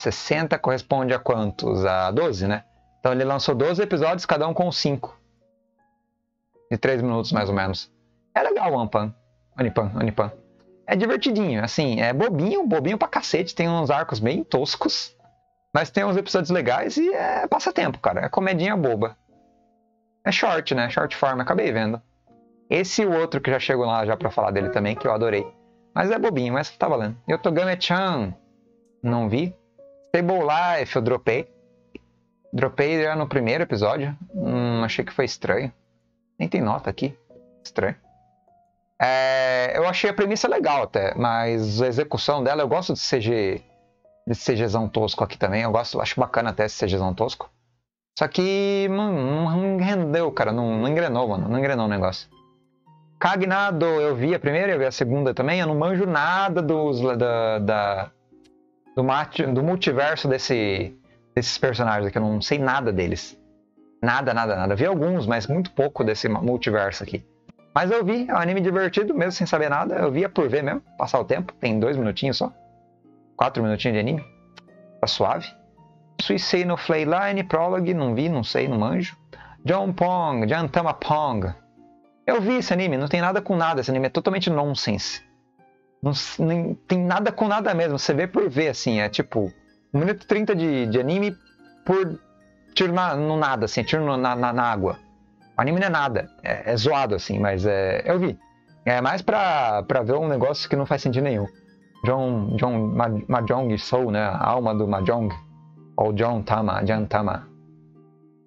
sessenta corresponde a quantos? A doze, né? Então ele lançou doze episódios, cada um com cinco. De três minutos mais ou menos. É legal o Anpan. Onipan, Onipan. É divertidinho, assim, é bobinho, bobinho pra cacete. Tem uns arcos bem toscos. Mas tem uns episódios legais e é passatempo, cara. É comedinha boba. É short, né? Short form, acabei vendo. Esse e o outro que já chego lá já pra falar dele também, que eu adorei. Mas é bobinho, mas tá valendo. Yotogame-chan, não vi. Stable Life, eu dropei. Dropei já no primeiro episódio. Hum, achei que foi estranho. Nem tem nota aqui. Estranho. É, eu achei a premissa legal até, mas a execução dela, eu gosto de C G... De CGzão tosco aqui também. Eu gosto, acho bacana até esse CGzão tosco. Só que, mano, não rendeu, cara. Não, não engrenou, mano. Não engrenou o negócio. Cagnado, eu vi a primeira, eu vi a segunda também. Eu não manjo nada dos, da, da, do, do multiverso desse, desses personagens aqui. Eu não sei nada deles. Nada, nada, nada. Eu vi alguns, mas muito pouco desse multiverso aqui. Mas eu vi, é um anime divertido, mesmo sem saber nada. Eu via por ver mesmo, passar o tempo. Tem dois minutinhos só. Quatro minutinhos de anime. Tá suave. Suicei no Flayline, Prologue, não vi, não sei, não manjo. John Pong, Jantama Pong. Eu vi esse anime, não tem nada com nada, esse anime é totalmente nonsense. Não nem, tem nada com nada mesmo. Você vê por ver, assim. É tipo um minuto e trinta de, de anime por tiro na, no nada, assim. Tiro na, na, na água. O anime não é nada. É, é zoado, assim. Mas é, eu vi. É mais pra, pra ver um negócio que não faz sentido nenhum. John, John Mahjong Soul, né? A alma do Mahjong. Ou John Tama, John Tama.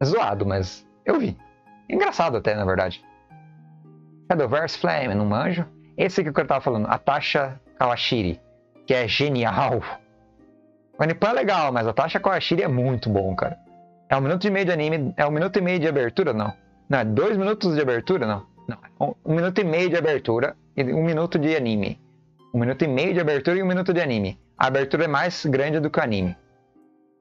É zoado, mas eu vi. É engraçado até, na verdade. Shadowverse Flame, não manjo. Esse aqui que eu tava falando, a Tasha Kawashiri, que é genial. O Anipan é legal, mas a Tasha Kawashiri é muito bom, cara. É um minuto e meio de anime, é um minuto e meio de abertura, não. Não, é dois minutos de abertura, não. Não, um minuto e meio de abertura e um minuto de anime. Um minuto e meio de abertura e um minuto de anime. A abertura é mais grande do que o anime.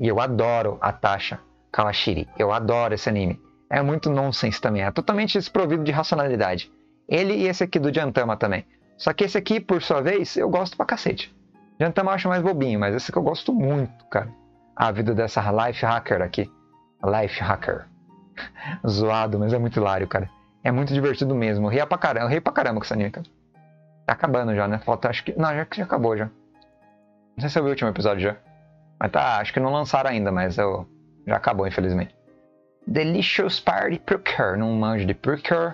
E eu adoro a Tasha Kawashiri. Eu adoro esse anime. É muito nonsense também. É totalmente desprovido de racionalidade. Ele e esse aqui do Jantama também. Só que esse aqui, por sua vez, eu gosto pra cacete. Jantama eu acho mais bobinho, mas esse aqui eu gosto muito, cara. A vida dessa life hacker aqui. Life hacker. Zoado, mas é muito hilário, cara. É muito divertido mesmo. Eu ri pra caramba, eu ri pra caramba com esse anime, cara. Tá acabando já, né? Falta, acho que... Não, já, já acabou já. Não sei se eu vi o último episódio já. Mas tá, acho que não lançaram ainda, mas eu... já acabou, infelizmente. Delicious Party Procure. Não manjo de Procure.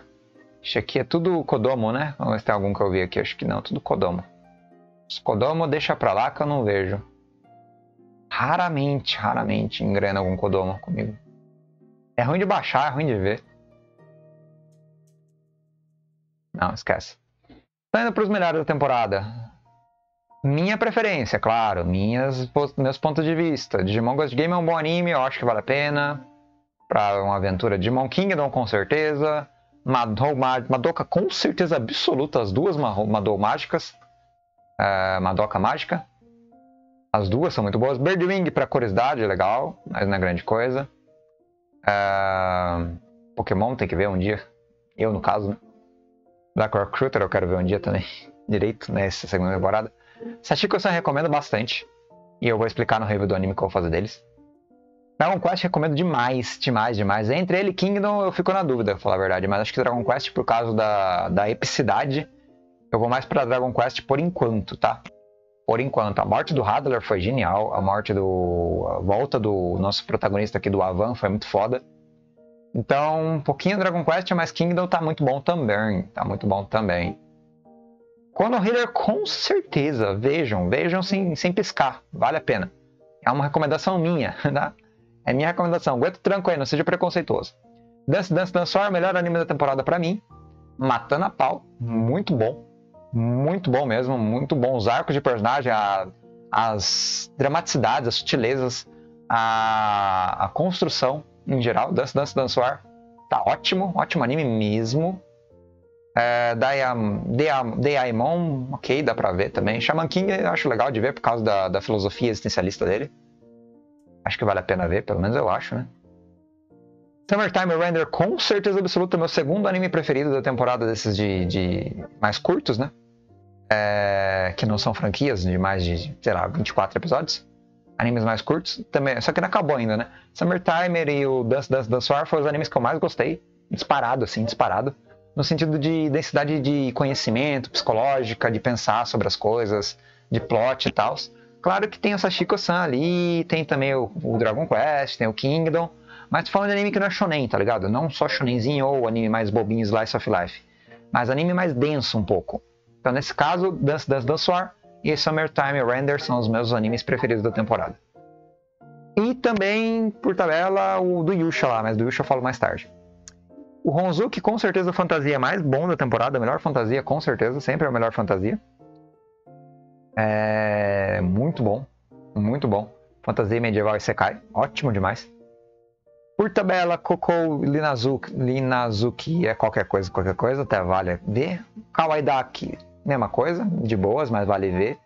Isso aqui é tudo Kodomo, né? Vamos ver se tem algum que eu vi aqui. Acho que não, tudo Kodomo. Os Kodomo deixa pra lá que eu não vejo. Raramente, raramente engrena algum Kodomo comigo. É ruim de baixar, é ruim de ver. Não, esquece. Tá indo pros melhores da temporada. Minha preferência, claro. Minhas, meus pontos de vista. Digimon Ghost Game é um bom anime, eu acho que vale a pena. Pra uma aventura Digimon Kingdom, com certeza. Madoka, com certeza absoluta, as duas Madoka Mágicas. Uh, Madoka Mágica. As duas são muito boas. Birdwing, pra curiosidade, é legal, mas não é grande coisa. Uh, Pokémon tem que ver um dia. Eu, no caso, né? Black Rock Shooter eu quero ver um dia também. Direito, nessa segunda temporada. Sashiko-san recomendo bastante. E eu vou explicar no review do anime que eu vou fazer deles. Dragon Quest recomendo demais, demais, demais. Entre ele e Kingdom eu fico na dúvida, pra falar a verdade. Mas acho que Dragon Quest, por causa da, da epicidade, eu vou mais pra Dragon Quest por enquanto, tá? Por enquanto. A morte do Radler foi genial. A morte do... A volta do nosso protagonista aqui do Avan foi muito foda. Então, um pouquinho Dragon Quest, mas Kingdom tá muito bom também. Tá muito bom também. Kono Healer, com certeza. Vejam, vejam sem, sem piscar. Vale a pena. É uma recomendação minha, tá? É minha recomendação. Aguenta o tranco aí, não seja preconceituoso. Dance Dance Danseur, melhor anime da temporada pra mim. Matando a pau. Muito bom. Muito bom mesmo. Muito bom. Os arcos de personagem, a, as dramaticidades, as sutilezas, a, a construção em geral. Dance Dance Danseur. Tá ótimo. Ótimo anime mesmo. É, Daimao, ok, dá pra ver também. Shaman King eu acho legal de ver por causa da, da filosofia existencialista dele. Acho que vale a pena ver, pelo menos eu acho, né? Summertime Render, com certeza absoluta, meu segundo anime preferido da temporada desses de, de mais curtos, né? É, que não são franquias de mais de, sei lá, vinte e quatro episódios. Animes mais curtos também, só que não acabou ainda, né? Summertime e o Dance Dance Danseur foram os animes que eu mais gostei. Disparado, assim, disparado. No sentido de densidade de conhecimento, psicológica, de pensar sobre as coisas, de plot e tal. Claro que tem essa Sashiko-san ali, tem também o, o Dragon Quest, tem o Kingdom. Mas tô falando de anime que não é shonen, tá ligado? Não só shonenzinho ou anime mais bobinho, Slice of Life. Mas anime mais denso um pouco. Então nesse caso, Dance Dance Danseur e Summertime Render são os meus animes preferidos da temporada. E também, por tabela, o do Yūsha lá, mas do Yūsha eu falo mais tarde. O Honzuki, com certeza, a fantasia mais bom da temporada, a melhor fantasia, com certeza, sempre é a melhor fantasia. É muito bom, muito bom. Fantasia medieval e Isekai, ótimo demais. Por tabela, Kokou Linazuki, Linazuki é qualquer coisa, qualquer coisa, até vale ver. Kawaidaki, mesma coisa, de boas, mas vale ver.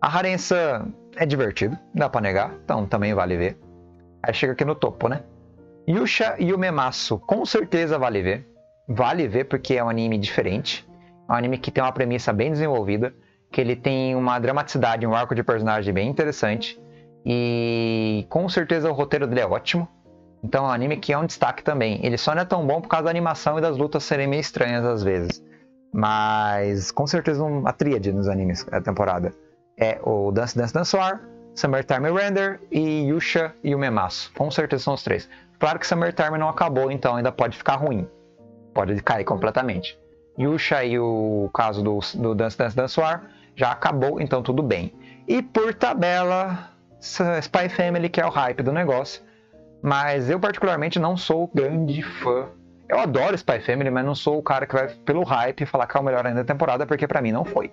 A Haren-san é divertido, dá pra negar, então também vale ver. Aí chega aqui no topo, né? Yūsha Yamemasu, com certeza vale ver. Vale ver porque é um anime diferente. É um anime que tem uma premissa bem desenvolvida. Que ele tem uma dramaticidade, um arco de personagem bem interessante. E com certeza o roteiro dele é ótimo. Então é um anime que é um destaque também. Ele só não é tão bom por causa da animação e das lutas serem meio estranhas às vezes. Mas com certeza uma tríade nos animes da temporada. É o Dance Dance Danseur, Summertime Render e Yūsha Yamemasu. Com certeza são os três. Claro que Summertime não acabou, então ainda pode ficar ruim. Pode cair completamente. Yūsha e o caso do, do Dance Dance Danseur já acabou, então tudo bem. E por tabela, Spy Family, que é o hype do negócio. Mas eu particularmente não sou grande fã. Eu adoro Spy Family, mas não sou o cara que vai pelo hype falar que é o melhor ainda da temporada, porque pra mim não foi.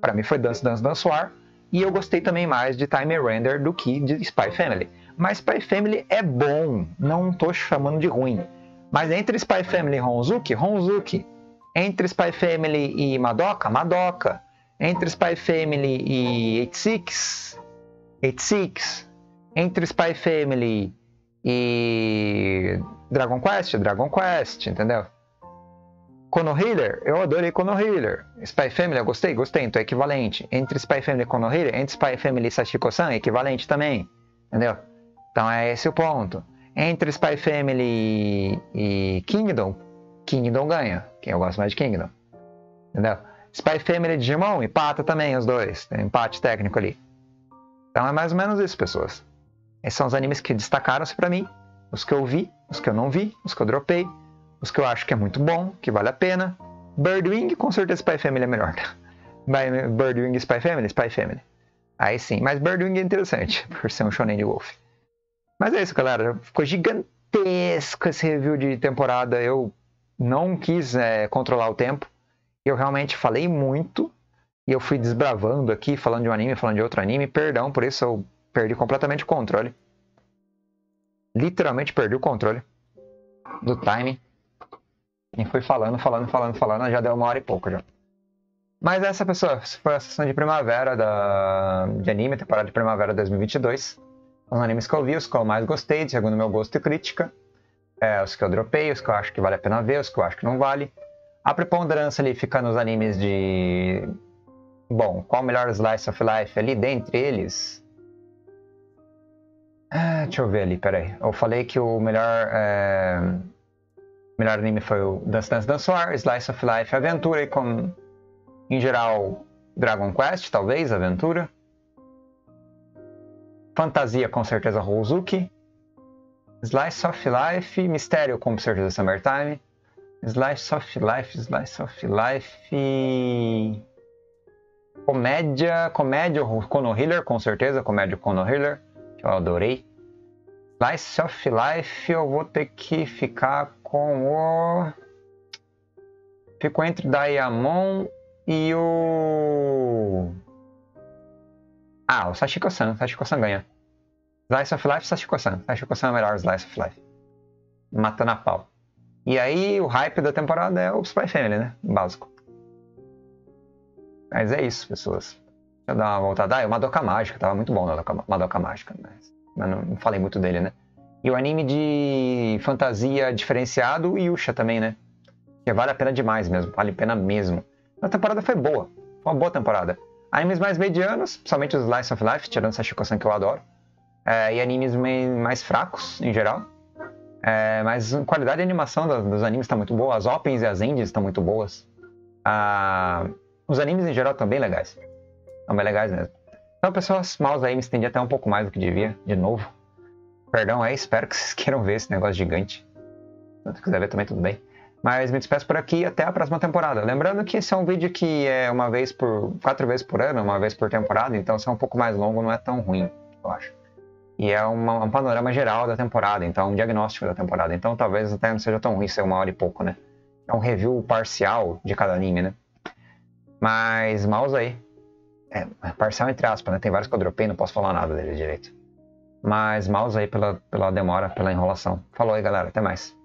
Pra mim foi Dance Dance Danseur. E eu gostei também mais de Time Render do que de Spy Family. Mas Spy Family é bom, não tô chamando de ruim. Mas entre Spy Family e Honzuki, Honzuki. Entre Spy Family e Madoka, Madoka. Entre Spy Family e oitenta e seis, oitenta e seis. Entre Spy Family e Dragon Quest, Dragon Quest, entendeu? Kono Healer, eu adorei Kono Healer. Spy Family, eu gostei, gostei, então é equivalente. Entre Spy Family e Kono Healer, entre Spy Family e Sachiko-san, é equivalente também, entendeu? Então é esse o ponto. Entre Spy Family e Kingdom, Kingdom ganha. Quem eu gosto mais de Kingdom, entendeu? Spy Family e Digimon, empata também os dois, tem um empate técnico ali. Então é mais ou menos isso, pessoas. Esses são os animes que destacaram-se pra mim, os que eu vi, os que eu não vi, os que eu dropei. Os que eu acho que é muito bom, que vale a pena. Birdwing, com certeza Spy Family é melhor. Birdwing e Spy Family? Spy Family. Aí sim, mas Birdwing é interessante, por ser um shonen de Wolf. Mas é isso, galera. Ficou gigantesco esse review de temporada. Eu não quis é, controlar o tempo. Eu realmente falei muito. E eu fui desbravando aqui, falando de um anime, falando de outro anime. Perdão, por isso eu perdi completamente o controle. Literalmente perdi o controle do timing. E fui falando, falando, falando, falando, já deu uma hora e pouco já. Mas essa, pessoal, foi a sessão de primavera da... de anime, temporada de primavera dois mil e vinte e dois. Os animes que eu vi, os que eu mais gostei, segundo meu gosto e crítica. É, os que eu dropei, os que eu acho que vale a pena ver, os que eu acho que não vale. A preponderância ali fica nos animes de... Bom, qual o melhor slice of life ali dentre eles? Ah, deixa eu ver ali, peraí. Eu falei que o melhor... É... O melhor anime foi o Dance Dance Danseur, Slice of Life, Aventura e, com, em geral, Dragon Quest, talvez, Aventura. Fantasia, com certeza, Honzuki. Slice of Life, Mistério, com certeza, Summertime. Slice of Life, Slice of Life... Comédia, Comédia, Kono Healer, com certeza, Comédia Kono Healer, que eu adorei. Slice of Life, eu vou ter que ficar... com o... Ficou entre Daimao e o... Ah, o Sachiko-san. Sachiko-san ganha. Slice of Life, Sachiko-san. Sachiko-san é o melhor Slice of Life. Matando a pau. E aí, o hype da temporada é o Spy Family, né? Básico. Mas é isso, pessoas. Deixa eu dar uma voltada. Ah, e o Madoka Mágica. Tava muito bom o Madoka Mágica. Mas, mas não, não falei muito dele, né? E o anime de fantasia diferenciado e Yūsha também, né? Que vale a pena demais mesmo, vale a pena mesmo. A temporada foi boa, foi uma boa temporada. Animes mais medianos, principalmente os Slice of Life, tirando Sachiko-san que eu adoro. É, e animes mais fracos, em geral. É, mas a qualidade de animação dos animes está muito boa, as opens e as endings estão muito boas. Ah, os animes em geral estão bem legais. Estão bem legais mesmo. Então, pessoal, os mouse aí me estendi até um pouco mais do que devia, de novo. Perdão aí, espero que vocês queiram ver esse negócio gigante. Se quiser ver também, tudo bem. Mas me despeço por aqui e até a próxima temporada. Lembrando que esse é um vídeo que é uma vez por... quatro vezes por ano, uma vez por temporada. Então, se é um pouco mais longo, não é tão ruim, eu acho. E é uma, um panorama geral da temporada, então um diagnóstico da temporada. Então, talvez até não seja tão ruim ser uma hora e pouco, né? É um review parcial de cada anime, né? Mas, mouse aí. É, parcial entre aspas, né? Tem vários que eu dropei, não posso falar nada dele direito. Mas mouse aí pela, pela demora, pela enrolação. Falou aí, galera. Até mais.